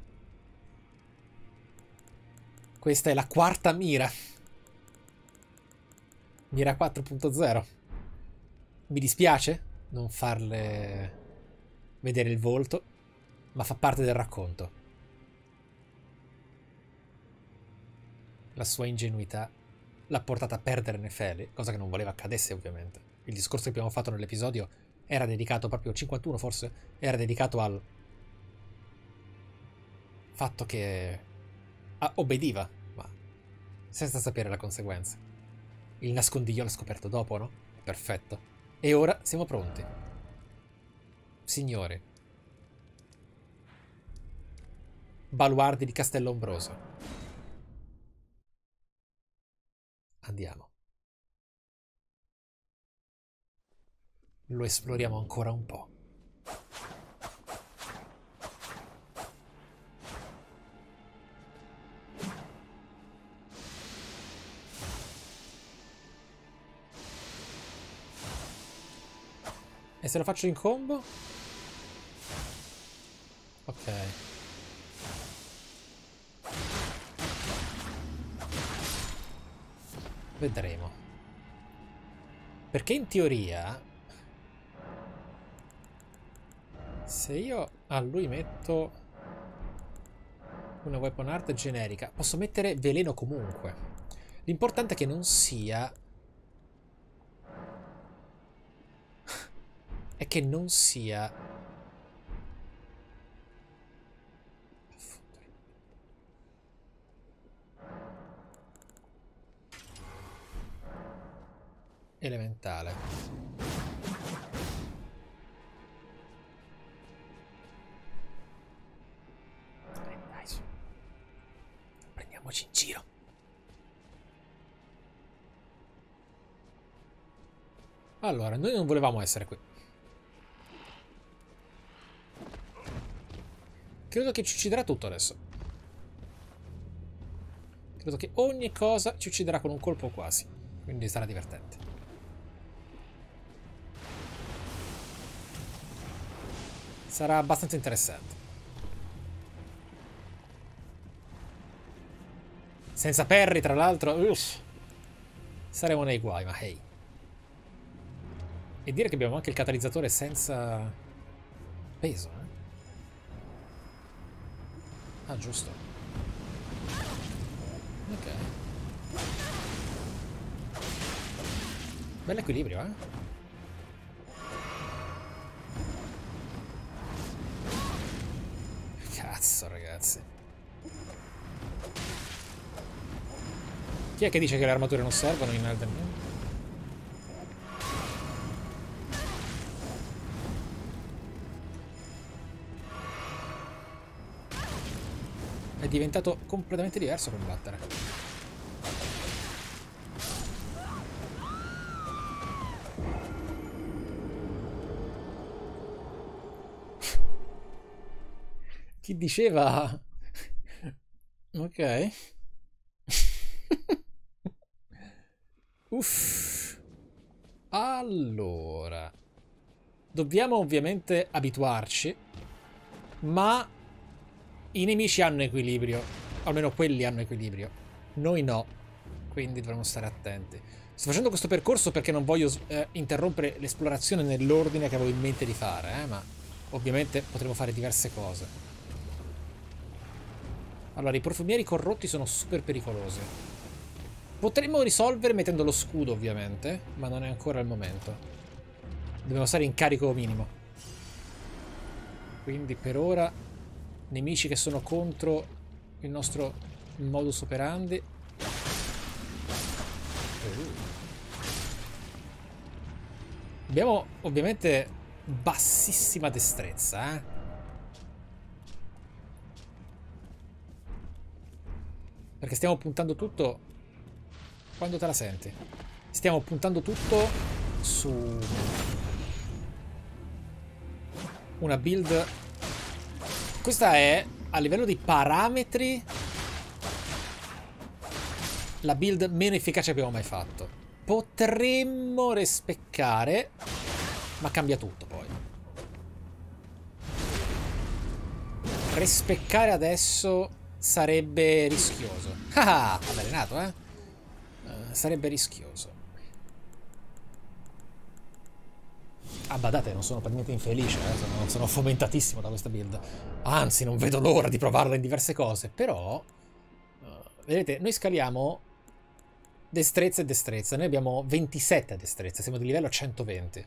Questa è la quarta mira. Mira quattro punto zero. Mi dispiace non farle vedere il volto, ma fa parte del racconto. La sua ingenuità l'ha portata a perdere Nefeli, cosa che non voleva accadesse ovviamente. Il discorso che abbiamo fatto nell'episodio era dedicato proprio, cinquantuno forse, era dedicato al fatto che ah, obbediva, ma senza sapere la conseguenza. Il nascondiglio l'ha scoperto dopo, no? Perfetto. E ora siamo pronti. Signori. Baluardi di Castello Ombroso. Andiamo. Lo esploriamo ancora un po'. E se lo faccio in combo? Ok. Vedremo. Perché in teoria, se io a lui metto una weapon art generica, posso mettere veleno comunque. L'importante è che non sia... è che non sia... elementale. Dai, dai, su. Prendiamoci in giro. Allora, noi non volevamo essere qui. Credo che ci ucciderà tutto adesso. Credo che ogni cosa ci ucciderà con un colpo quasi. Quindi sarà divertente. Sarà abbastanza interessante. Senza Perry, tra l'altro. Saremo nei guai, ma hey. E dire che abbiamo anche il catalizzatore senza peso, eh? Ah, giusto. Ok. Bell'equilibrio, eh? Cazzo, ragazzi. Chi è che dice che le armature non servono in Elden Ring? È diventato completamente diverso combattere. Chi diceva? Ok. Uff. Allora. Dobbiamo ovviamente abituarci, ma... i nemici hanno equilibrio, almeno quelli hanno equilibrio, noi no, quindi dovremmo stare attenti. Sto facendo questo percorso perché non voglio eh, interrompere l'esplorazione nell'ordine che avevo in mente di fare, eh, ma ovviamente potremo fare diverse cose. Allora, i profumieri corrotti sono super pericolosi. Potremmo risolvere mettendo lo scudo ovviamente, ma non è ancora il momento. Dobbiamo stare in carico minimo. Quindi per ora... nemici che sono contro il nostro modus operandi. Abbiamo ovviamente bassissima destrezza, eh? Perché stiamo puntando tutto... quando te la senti? Stiamo puntando tutto su... una build... questa è, a livello di parametri, la build meno efficace che abbiamo mai fatto. Potremmo respeccare, ma cambia tutto poi. Respeccare adesso sarebbe rischioso. Ah, avvelenato, eh? Uh, sarebbe rischioso. Ah, badate, non sono per niente infelice, eh? sono, sono fomentatissimo da questa build. Anzi, non vedo l'ora di provarla in diverse cose. Però, uh, vedete, noi scaliamo destrezza e destrezza. Noi abbiamo ventisette a destrezza, siamo di livello centoventi.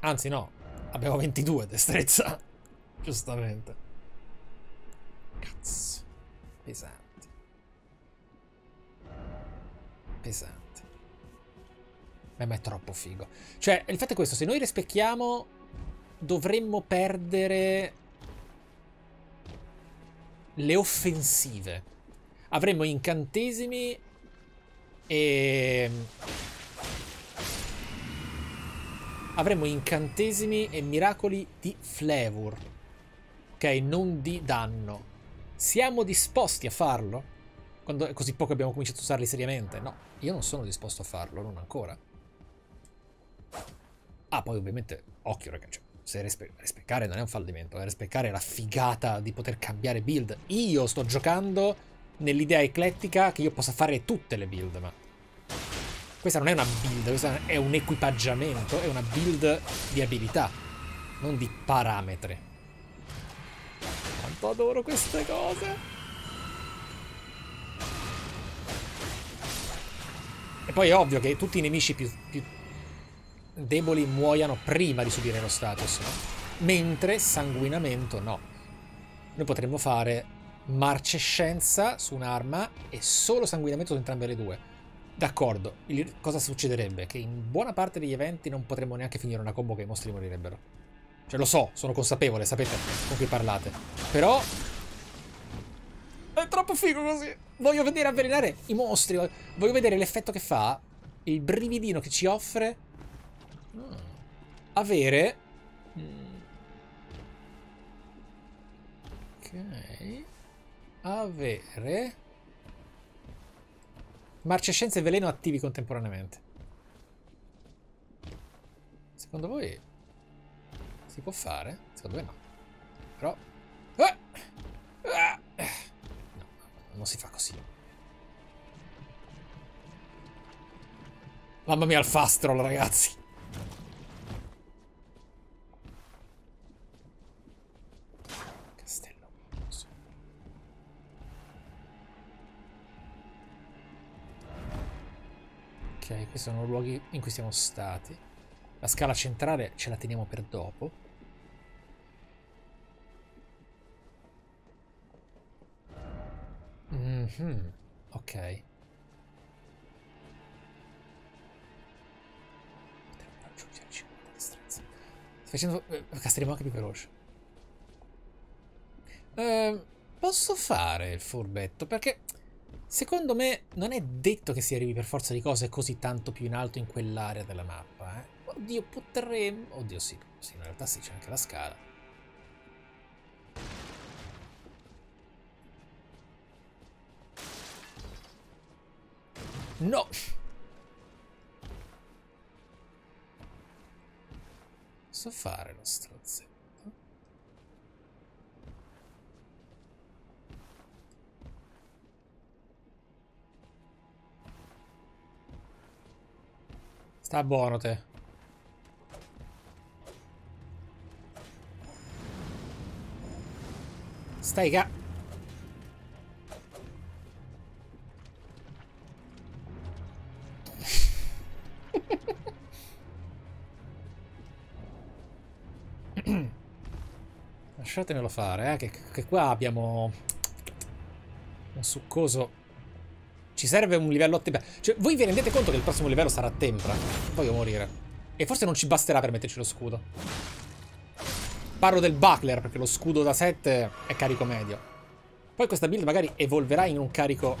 Anzi no, abbiamo ventidue destrezza. Giustamente. Cazzo. Pesanti. Pesanti. Beh, ma è troppo figo. Cioè, il fatto è questo, se noi rispecchiamo dovremmo perdere le offensive. Avremmo incantesimi e... Avremo incantesimi e miracoli di flavor, ok? Non di danno. Siamo disposti a farlo? Quando è così poco abbiamo cominciato a usarli seriamente? No, io non sono disposto a farlo, non ancora. Ah, poi ovviamente, occhio ragazzi, se respe respeccare non è un fallimento, eh? Respeccare è la figata di poter cambiare build. Io sto giocando nell'idea eclettica che io possa fare tutte le build, ma... Questa non è una build, questa è un equipaggiamento, è una build di abilità, non di parametri. Quanto adoro queste cose! E poi è ovvio che tutti i nemici più, più deboli muoiano prima di subire lo status, no? Mentre sanguinamento no. Noi potremmo fare marcescenza su un'arma e solo sanguinamento su entrambe le due. D'accordo, cosa succederebbe? Che in buona parte degli eventi non potremmo neanche finire una combo che i mostri morirebbero. Cioè lo so, sono consapevole, sapete con chi parlate. Però... è troppo figo così! Voglio vedere avvelenare i mostri, voglio vedere l'effetto che fa, il brividino che ci offre... Avere... Ok... Avere... Marcescenza e veleno attivi contemporaneamente. Secondo voi si può fare? Secondo me no. Però... Ah! Ah! No, non si fa così. Mamma mia, il fastrol, ragazzi. Ok, questi sono luoghi in cui siamo stati. La scala centrale ce la teniamo per dopo. Mm-hmm. Ok. Potremmo raggiungere cinquanta destrezza. Sto facendo... Eh, castriamo anche più veloce. Eh, posso fare il furbetto, perché... Secondo me non è detto che si arrivi per forza di cose così tanto più in alto in quell'area della mappa, eh. Oddio, potremmo... Oddio, sì, sì, in realtà sì, c'è anche la scala. No! Posso fare lo strozzetto? Sta buono te. Stai ca... Lasciatemelo fare, eh, che, che qua abbiamo un succoso... Ci serve un livello a tempra. Cioè, voi vi rendete conto che il prossimo livello sarà a tempra? Voglio morire. E forse non ci basterà per metterci lo scudo. Parlo del buckler, perché lo scudo da sette è carico medio. Poi questa build magari evolverà in un carico...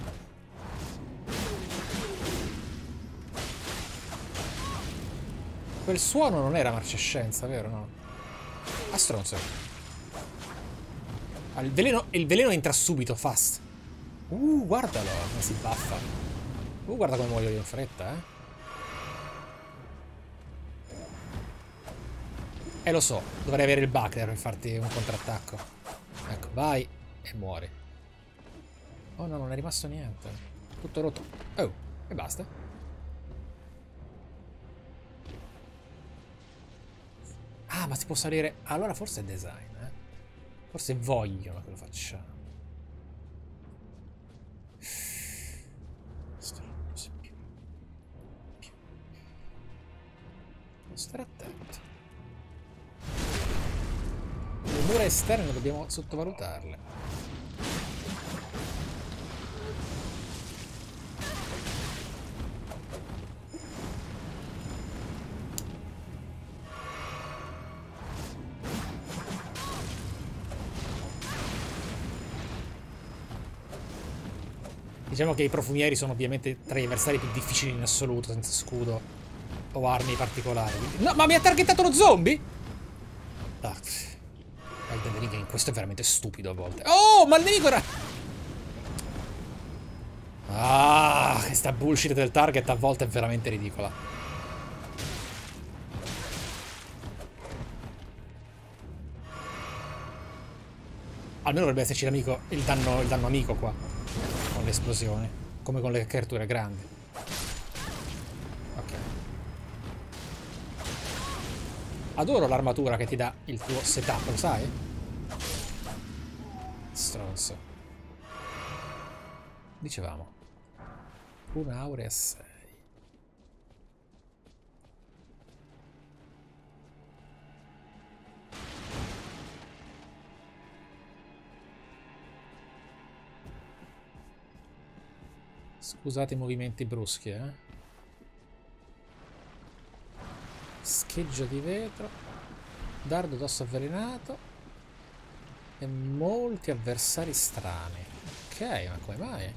Quel suono non era marcescenza, vero? No. A stronzo. Il veleno, il veleno entra subito, fast. Uh, guardalo, come si baffa. Uh, guarda come muoio io in fretta, eh. E eh, lo so, dovrei avere il buckler per farti un contrattacco. Ecco, vai e muori. Oh no, non è rimasto niente. Tutto rotto. Oh, e basta. Ah, ma si può salire. Allora forse è design, eh. Forse vogliono che lo facciamo. Stare attento. Le mura esterne dobbiamo sottovalutarle. Diciamo che i profumieri sono ovviamente tra gli avversari più difficili in assoluto, senza scudo o armi particolari. No, ma mi ha targetato lo zombie? Ah, Elden Ring in questo è veramente stupido a volte. Oh, ma il nemico era... Ah, questa bullshit del target a volte è veramente ridicola. Almeno dovrebbe esserci l'amico, il danno, il danno amico qua, con l'esplosione, come con le creature grandi. Adoro l'armatura che ti dà il tuo setup, lo sai? Stronzo. Dicevamo. Un'aurea sei. Scusate i movimenti bruschi, eh. Scheggia di vetro, dardo d'osso avvelenato e molti avversari strani. Ok, ma come mai?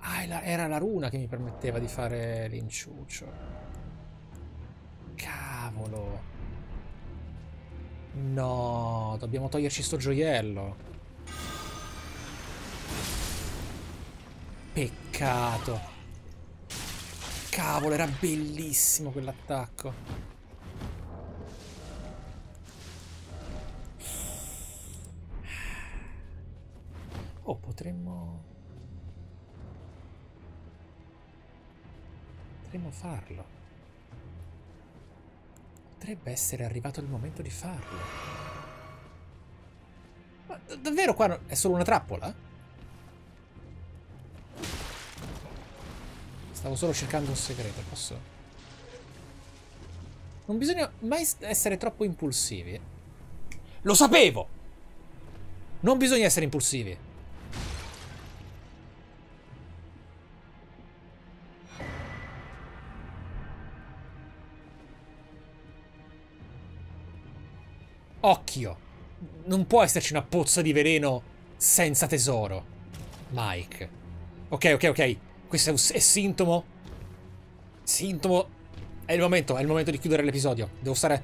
Ah, era la runa che mi permetteva di fare l'inciuccio. Cavolo. No, dobbiamo toglierci sto gioiello. Peccato. Cavolo, era bellissimo quell'attacco. Oh, potremmo... Potremmo farlo. Potrebbe essere arrivato il momento di farlo. Ma davvero qua è solo una trappola? Stavo solo cercando un segreto, posso? Non bisogna mai essere troppo impulsivi. Lo sapevo! Non bisogna essere impulsivi. Occhio! Non può esserci una pozza di veleno senza tesoro, Mike. Ok, ok, ok. Questo è, un, è sintomo. Sintomo. È il momento, è il momento di chiudere l'episodio. Devo stare...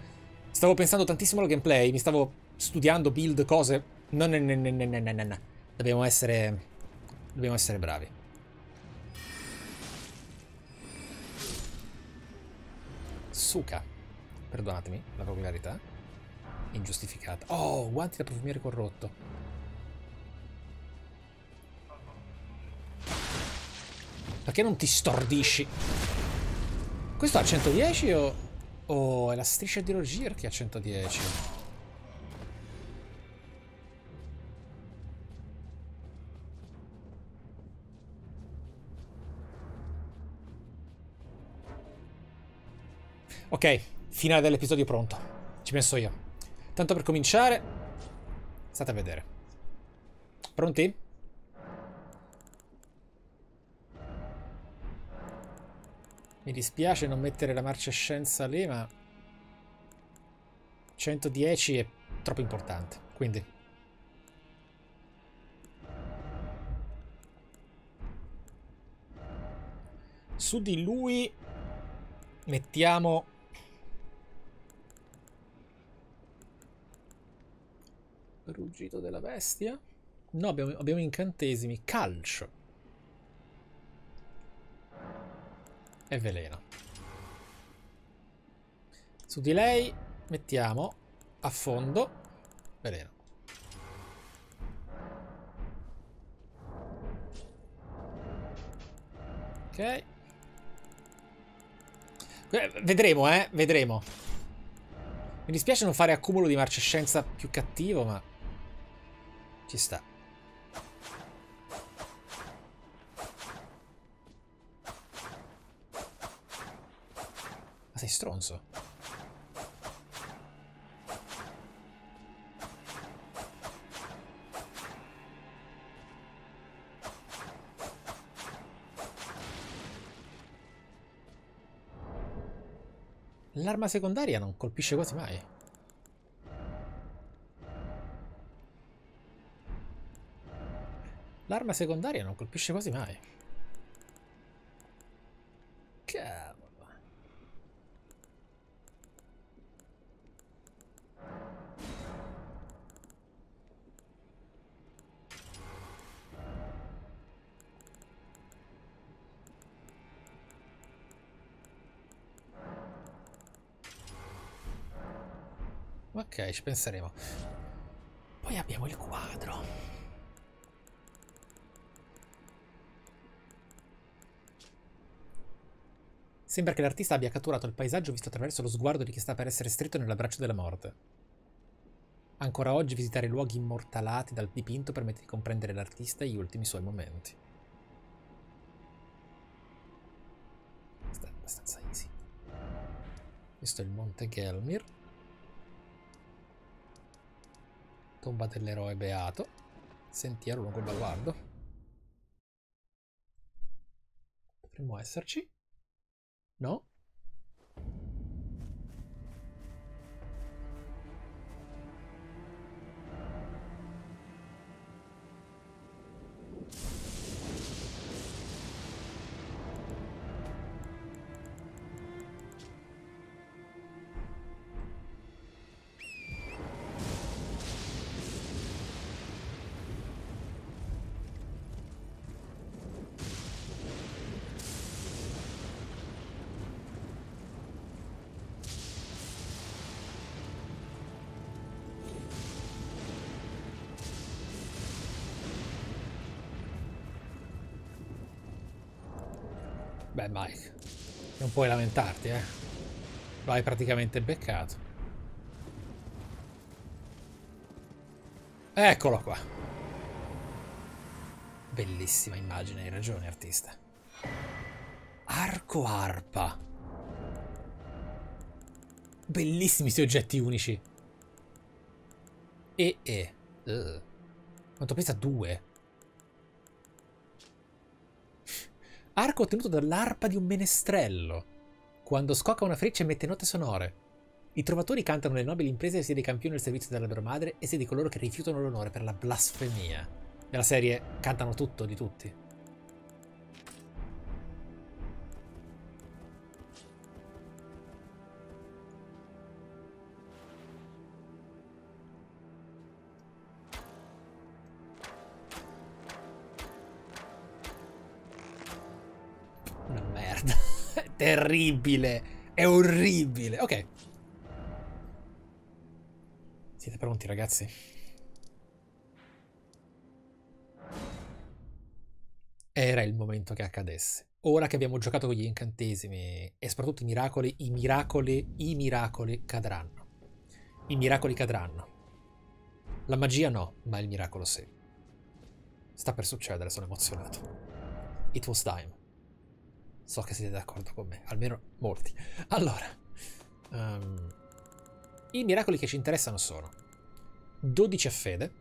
Stavo pensando tantissimo al gameplay, mi stavo studiando build, cose. No, no, no, no, no, no, no, no. Dobbiamo essere... Dobbiamo essere bravi. Suka. Perdonatemi la popolarità. Ingiustificata. Oh, guanti da profumiere corrotto. Perché non ti stordisci? Questo ha centodieci o... Oh, è la striscia di Rogier che ha centodieci. Ok, finale dell'episodio pronto. Ci penso io. Tanto per cominciare... State a vedere. Pronti? Mi dispiace non mettere la marcescenza lì, ma centodieci è troppo importante, quindi su di lui mettiamo ruggito della bestia. No, abbiamo, abbiamo incantesimi. Calcio. E veleno. Su di lei mettiamo a fondo veleno. Ok. Vedremo, eh. Vedremo. Mi dispiace non fare accumulo di marcescenza più cattivo, ma ci sta. Ma sei stronzo. L'arma secondaria non colpisce quasi mai. L'arma secondaria non colpisce quasi mai. Cavolo. Ok, ci penseremo. Poi abbiamo il quadro. Sembra che l'artista abbia catturato il paesaggio visto attraverso lo sguardo di chi sta per essere stretto nell'abbraccio della morte. Ancora oggi visitare i luoghi immortalati dal dipinto permette di comprendere l'artista e gli ultimi suoi momenti. Sta abbastanza easy. Questo è il Monte Gelmir. Tomba dell'eroe beato. Sentiero lungo il baluardo. Dovremmo esserci. No? Beh, Mike, non puoi lamentarti, eh. Lo hai praticamente beccato. Eccolo qua. Bellissima immagine, hai ragione, artista. Arco arpa. Bellissimi questi oggetti unici. E e. Uh. Quanto pesa due? Arco ottenuto dall'arpa di un menestrello. Quando scocca una freccia emette note sonore. I trovatori cantano le nobili imprese sia dei campioni del servizio della loro madre e sia di coloro che rifiutano l'onore per la blasfemia. Nella serie cantano tutto di tutti. Terribile, è orribile. Ok. Siete pronti, ragazzi? Era il momento che accadesse. Ora che abbiamo giocato con gli incantesimi e soprattutto i miracoli, i miracoli, i miracoli cadranno. I miracoli cadranno. La magia no, ma il miracolo sì. Sta per succedere, sono emozionato. It was time. So che siete d'accordo con me, almeno molti. Allora, um, i miracoli che ci interessano sono dodici a fede,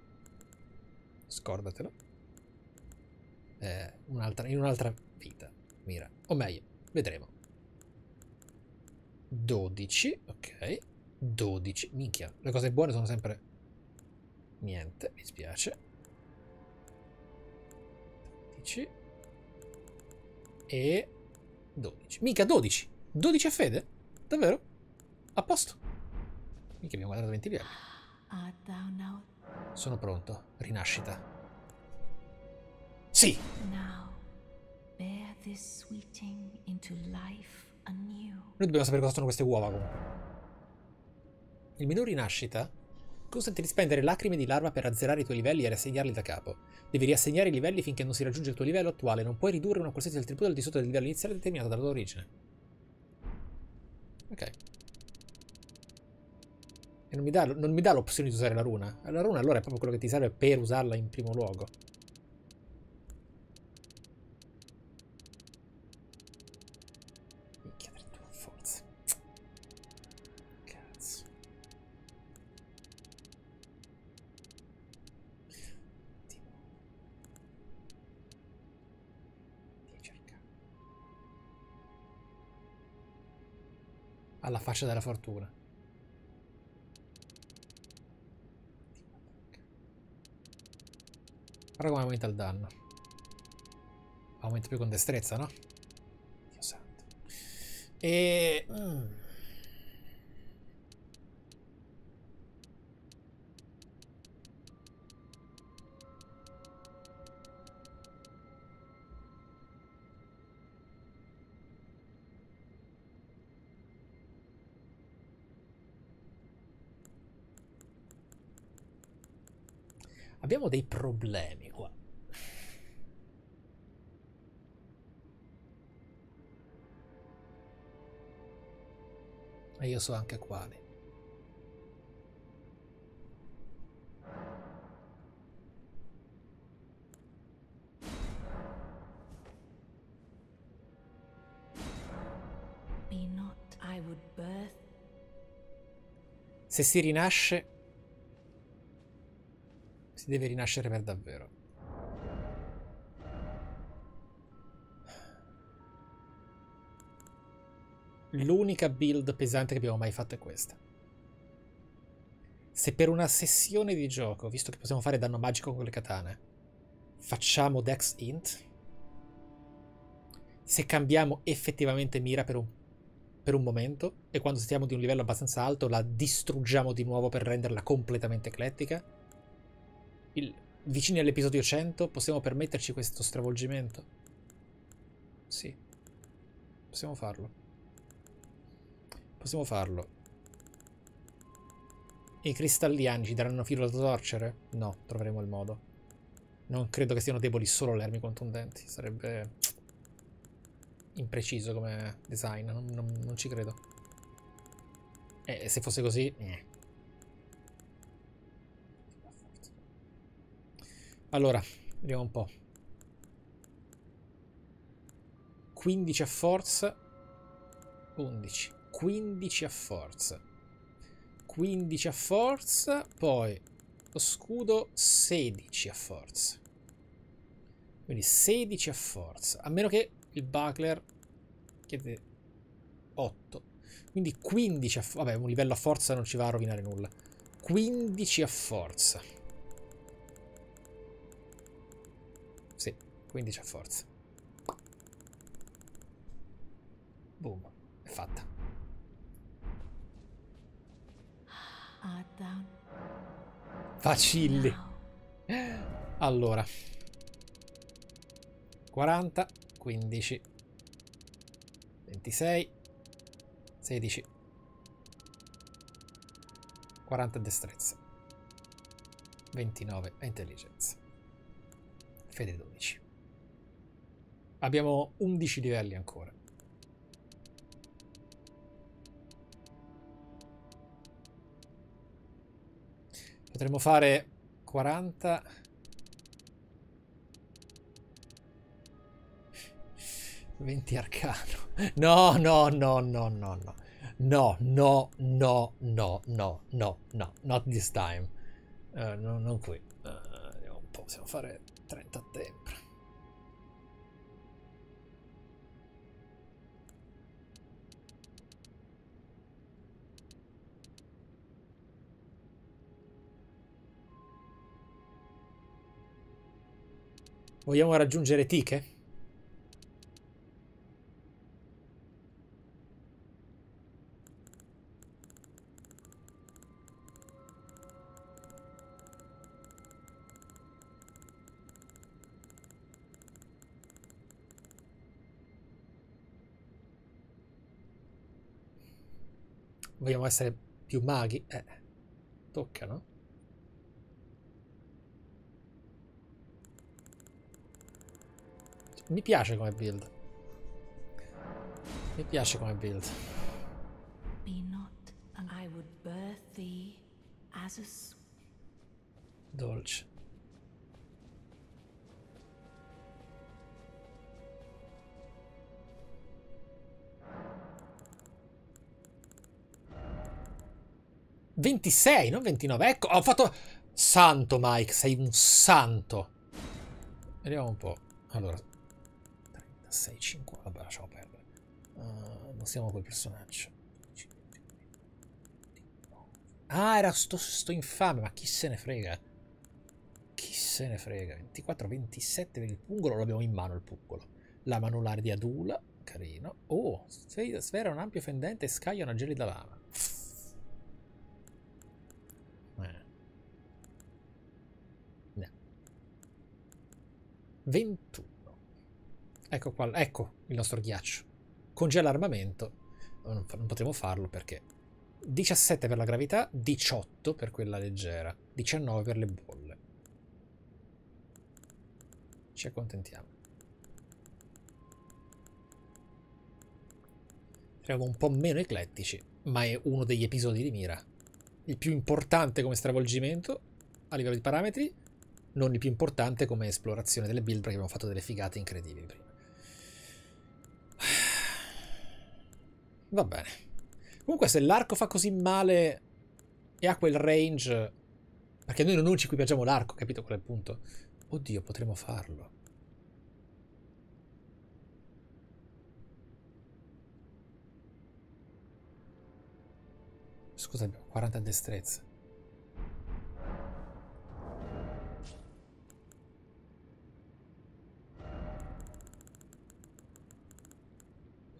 scordatelo, eh, un'altra, in un'altra vita, mira, o meglio, vedremo. dodici, ok, dodici, minchia, le cose buone sono sempre niente, mi spiace. dodici e... dodici. Mica dodici. dodici a fede? Davvero? A posto. Mica abbiamo guadagnato venti livelli. Sono pronto. Rinascita. Sì. Noi dobbiamo sapere cosa sono queste uova comunque. Il minore in nascita consente di spendere lacrime di larva per azzerare i tuoi livelli e riassegnarli da capo. Devi riassegnare i livelli finché non si raggiunge il tuo livello attuale. Non puoi ridurre una qualsiasi attributo al di sotto del livello iniziale determinato dalla tua origine. Ok. E non mi dà, non mi dà l'opzione di usare la runa. La runa allora è proprio quello che ti serve per usarla in primo luogo. Alla faccia della fortuna. Però come aumenta il danno? Aumenta più con destrezza, no? Dio santo. E... Mm. Abbiamo dei problemi qua. E io so anche quali. Se si rinasce... deve rinascere per davvero. L'unica build pesante che abbiamo mai fatto è questa. Se per una sessione di gioco, visto che possiamo fare danno magico con le katane, facciamo Dex Int, se cambiamo effettivamente mira per un, per un momento, e quando stiamo di un livello abbastanza alto la distruggiamo di nuovo per renderla completamente eclettica, Il, vicini all'episodio cento possiamo permetterci questo stravolgimento? Sì, possiamo farlo. Possiamo farlo. E i cristalliani ci daranno filo da torcere? No, troveremo il modo. Non credo che siano deboli solo le armi contundenti. Sarebbe impreciso come design, non, non, non ci credo. E se fosse così... Eh. Allora, vediamo un po'. quindici a forza. undici. quindici a forza. quindici a forza. Poi lo scudo sedici a forza. Quindi sedici a forza. A meno che il buckler chiede otto. Quindi quindici a forza. Vabbè, un livello a forza non ci va a rovinare nulla. quindici a forza. quindici a forza. Boom, è fatta. Facilli. Allora. quaranta, quindici, ventisei, sedici, quaranta destrezza, ventinove intelligenza, fede dodici. Abbiamo undici livelli ancora. Potremmo fare quaranta. venti arcano. No, no, no, no, no, no. No, no, no, no, no, no, no. Not this time. Uh, no, non qui. Uh, vediamo un po', possiamo fare trenta a tempo. Vogliamo raggiungere Tiche? Vogliamo essere più maghi? Eh, tocca, no? Mi piace come build. Mi piace come build. Dolce. ventisei, non ventinove. Ecco, ho fatto... Santo, Mike, sei un santo. Vediamo un po'. Allora. trentasei, cinque. Vabbè, lasciamo perdere. Uh, non siamo quel personaggio. Ah, era sto, sto infame, ma chi se ne frega? Chi se ne frega? ventiquattro, ventisette per il pungolo, lo abbiamo in mano il pungolo. La manolare di Adula, carino. Oh, sfera un ampio fendente e scaglia una gelida lama. ventuno. Ecco qua, ecco il nostro ghiaccio. Congela l'armamento. Non, non potremo farlo perché diciassette per la gravità, diciotto per quella leggera, diciannove per le bolle. Ci accontentiamo. Siamo un po' meno eclettici, ma è uno degli episodi di Mira. Il più importante come stravolgimento a livello di parametri, non il più importante come esplorazione delle build, perché abbiamo fatto delle figate incredibili prima. Va bene. Comunque se l'arco fa così male e ha quel range... Perché noi non ci equipaggiamo l'arco, capito qual è il punto? Oddio, potremmo farlo. Scusa, abbiamo quaranta destrezza.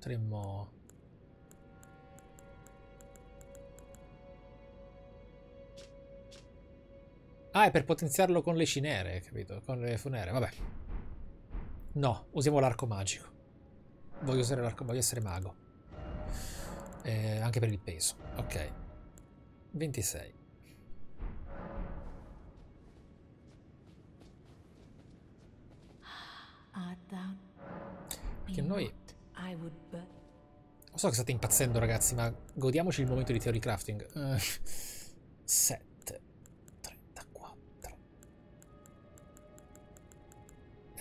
Potremmo... Ah, è per potenziarlo con le cinere, capito? Con le funere, vabbè. No, usiamo l'arco magico. Voglio usare l'arco, voglio essere mago. Eh, anche per il peso, ok. ventisei. Perché noi... Lo so che state impazzendo, ragazzi, ma godiamoci il momento di theory crafting. Uh, set.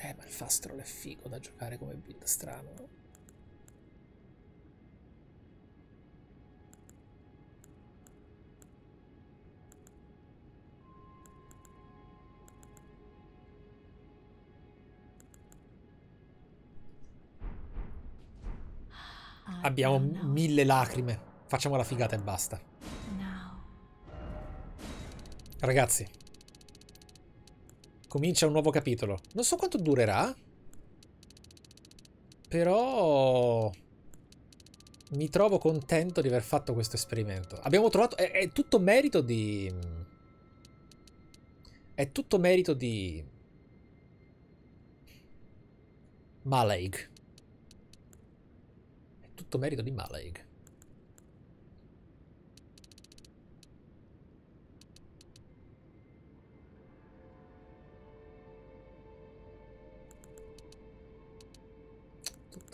Eh, ma il Fastrol è figo da giocare come build, strano, no? Abbiamo mille lacrime. Facciamo la figata e basta. Ragazzi, comincia un nuovo capitolo. Non so quanto durerà, però mi trovo contento di aver fatto questo esperimento. Abbiamo trovato... È, è tutto merito di... È tutto merito di... Malek. È tutto merito di Malek.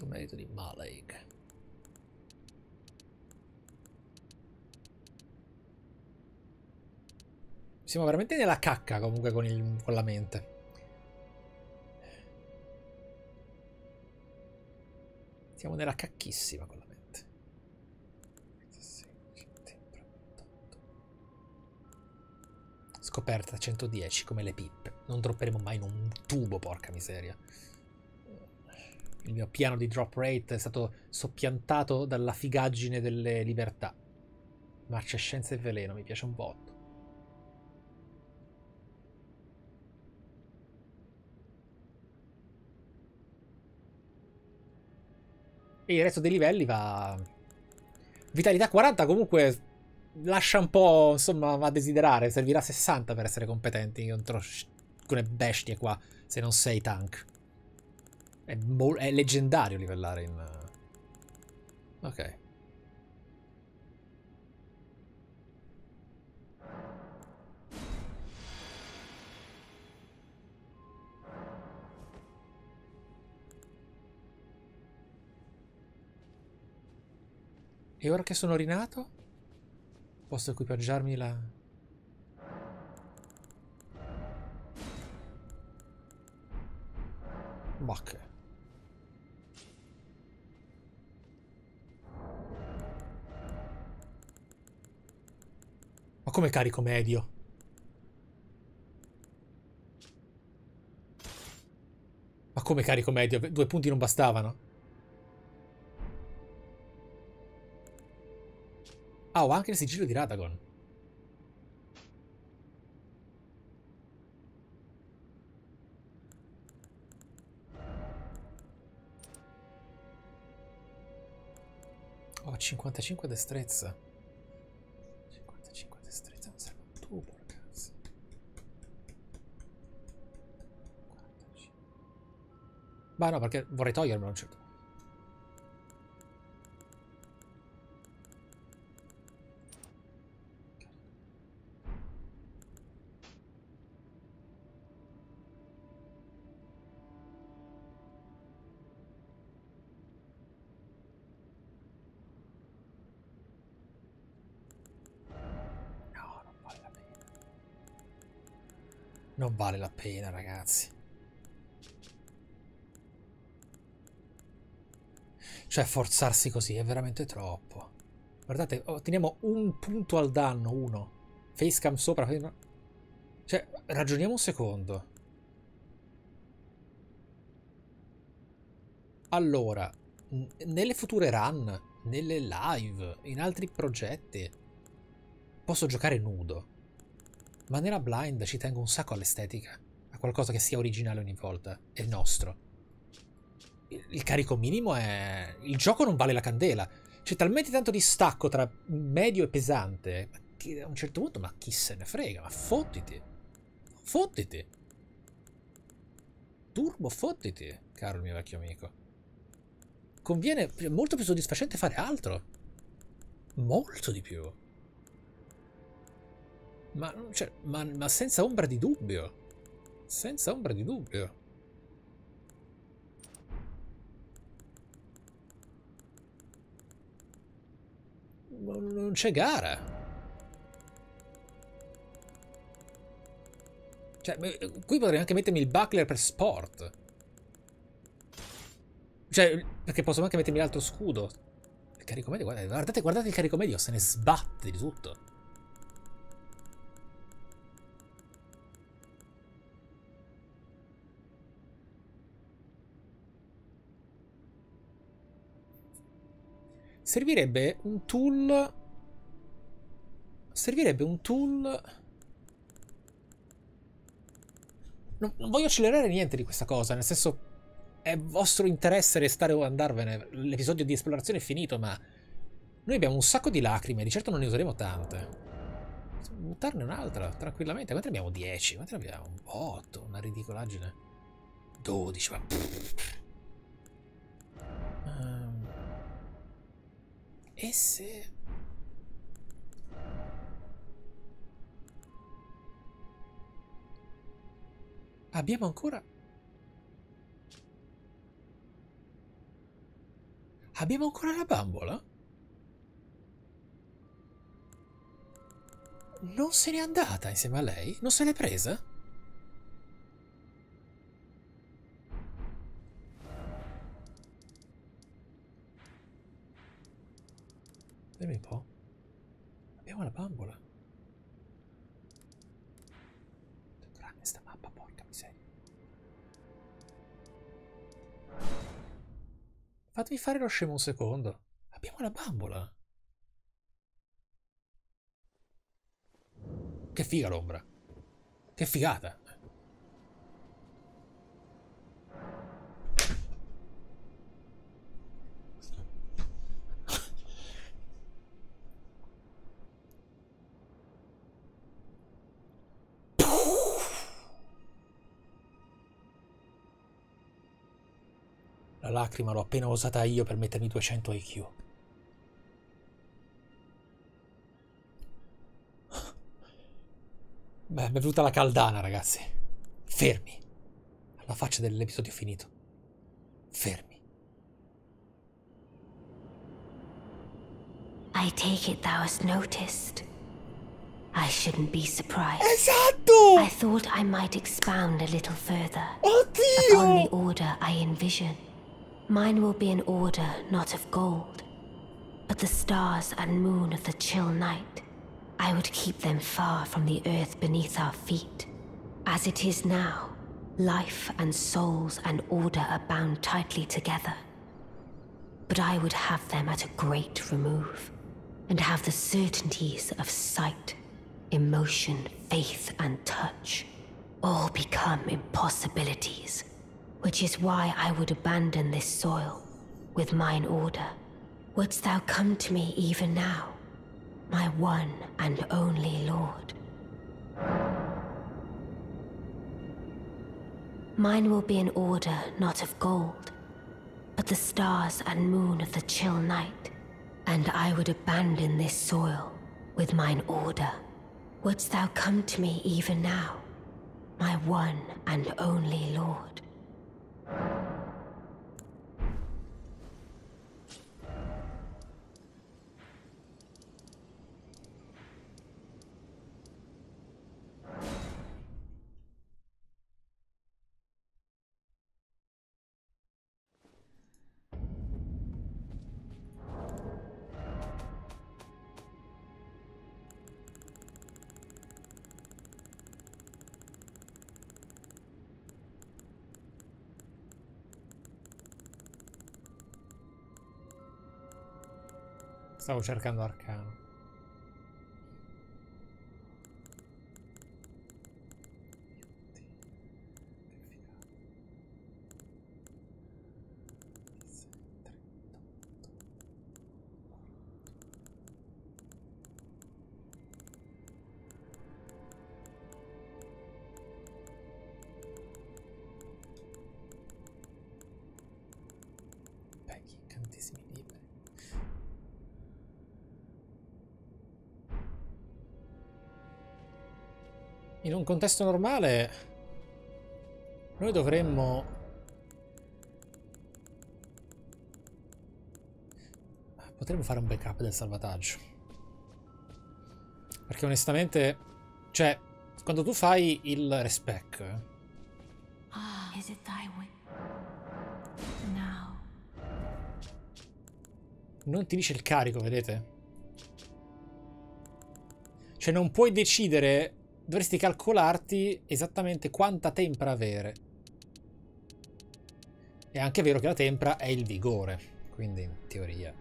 Merito di Malek. Siamo veramente nella cacca comunque con, il, con la mente. Siamo nella cacchissima con la mente. Scoperta centodieci come le pippe. Non dropperemo mai in un tubo, porca miseria. Il mio piano di drop rate è stato soppiantato dalla figaggine delle libertà. Marcescenza e veleno, mi piace un botto. E il resto dei livelli va... Vitalità quaranta comunque lascia un po', insomma, a desiderare. Servirà sessanta per essere competenti contro alcune bestie qua, se non sei tank. È, è leggendario livellare in... Ok. E ora che sono rinato, posso equipaggiarmi la... Ma che... Ma come carico medio? Ma come carico medio? Due punti non bastavano? Ah, ho anche il sigillo di Radagon. Ho cinquantacinque destrezza. cinquantacinque destrezza, non serve un tubo, ragazzi. quarantacinque. Ma no, perché vorrei togliermelo a un certo punto. Non vale la pena, ragazzi. Cioè, forzarsi così è veramente troppo. Guardate, otteniamo un punto al danno, uno. Facecam sopra. Cioè, ragioniamo un secondo. Allora, nelle future run, nelle live, in altri progetti, posso giocare nudo. Ma nella blind ci tengo un sacco all'estetica, a qualcosa che sia originale ogni volta, è il nostro. Il, il carico minimo è... il gioco non vale la candela. C'è talmente tanto distacco tra medio e pesante, che a un certo punto, ma chi se ne frega, ma fottiti. Fottiti. Turbo fottiti, caro il mio vecchio amico. Conviene, è molto più soddisfacente fare altro. Molto di più. Ma, cioè, ma, ma senza ombra di dubbio. Senza ombra di dubbio. Non c'è gara. Cioè, qui potrei anche mettermi il buckler per sport. Cioè, perché posso anche mettermi l'altro scudo. Il carico medio, guardate, guardate il carico medio, se ne sbatte di tutto. Servirebbe un tool. Servirebbe un tool. Non, non voglio accelerare niente di questa cosa. Nel senso, è vostro interesse restare o andarvene. L'episodio di esplorazione è finito, ma noi abbiamo un sacco di lacrime. Di certo non ne useremo tante. Buttarne un'altra, tranquillamente. Quante ne abbiamo? dieci? Quante ne abbiamo? otto? Una ridicolaggine. dodici, ma... E se... abbiamo ancora... Abbiamo ancora la bambola? Non se n'è andata insieme a lei? Non se l'è presa? Dammi un po'. Abbiamo la bambola. Grande sta mappa, porca miseria. Fatemi fare lo scemo un secondo. Abbiamo la bambola. Che figa l'ombra. Che figata. La lacrima l'ho appena usata io per mettermi duecento I Q. Beh, mi è venuta la caldana, ragazzi. Fermi. Alla faccia dell'episodio finito. Fermi. I take it thou hast noticed. I shouldn't be surprised. Esatto! I thought I might expound a little further. Oddio! Upon the order I envision. Mine will be an order not of gold, but the stars and moon of the chill night. I would keep them far from the earth beneath our feet. As it is now, life and souls and order are bound tightly together. But I would have them at a great remove, and have the certainties of sight, emotion, faith, and touch all become impossibilities, which is why I would abandon this soil with mine order. Wouldst thou come to me even now, my one and only Lord? Mine will be an order not of gold, but the stars and moon of the chill night, and I would abandon this soil with mine order. Wouldst thou come to me even now, my one and only Lord? Stavo cercando Arcano. In un contesto normale noi dovremmo... potremmo fare un backup del salvataggio. Perché onestamente... cioè, quando tu fai il respec... Ah, è il tuo modo? Non ti dice il carico, vedete? Cioè non puoi decidere... Dovresti calcolarti esattamente quanta tempra avere. È anche vero che la tempra è il vigore, quindi in teoria.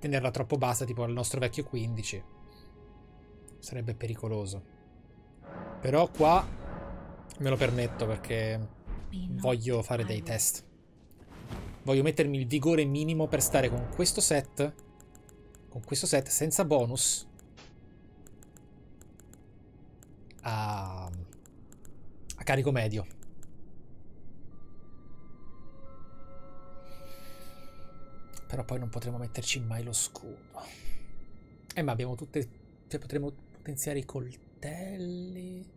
Tenerla troppo bassa, tipo al nostro vecchio quindici, sarebbe pericoloso. Però qua me lo permetto perché voglio fare dei test. Voglio mettermi il vigore minimo per stare con questo set. Con questo set senza bonus. A, a carico medio. Però poi non potremo metterci mai lo scudo. Eh, ma abbiamo tutte. Cioè potremo potenziare i coltelli.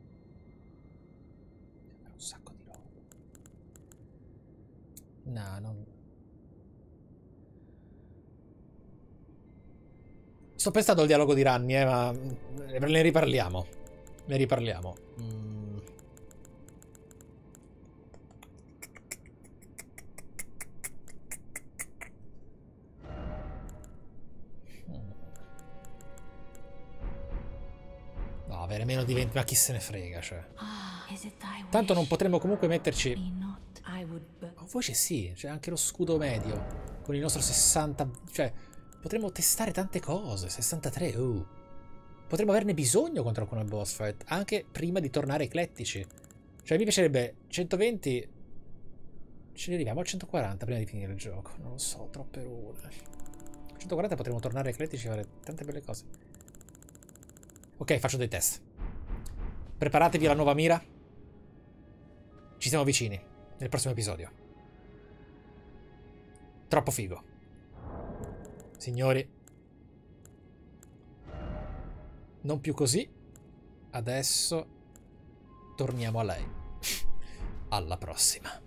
Un sacco di roba. No, non. Sto pensando al dialogo di Ranni, eh, ma ne riparliamo. Ne riparliamo. Mm. No, avere meno di venti, ma chi se ne frega, cioè. Tanto non potremmo comunque metterci... Ma voce sì, c'è anche lo scudo medio, con il nostro sessanta... cioè... Potremmo testare tante cose, sessantatré, uh. Potremmo averne bisogno contro alcune boss fight, anche prima di tornare eclettici. Cioè mi piacerebbe centoventi, ce ne arriviamo a centoquaranta prima di finire il gioco, non lo so, troppe rune. centoquaranta potremmo tornare eclettici e fare tante belle cose. Ok, faccio dei test. Preparatevi alla nuova mira. Ci siamo vicini, nel prossimo episodio. Troppo figo. Signori, non più così, adesso torniamo a lei. alla prossima.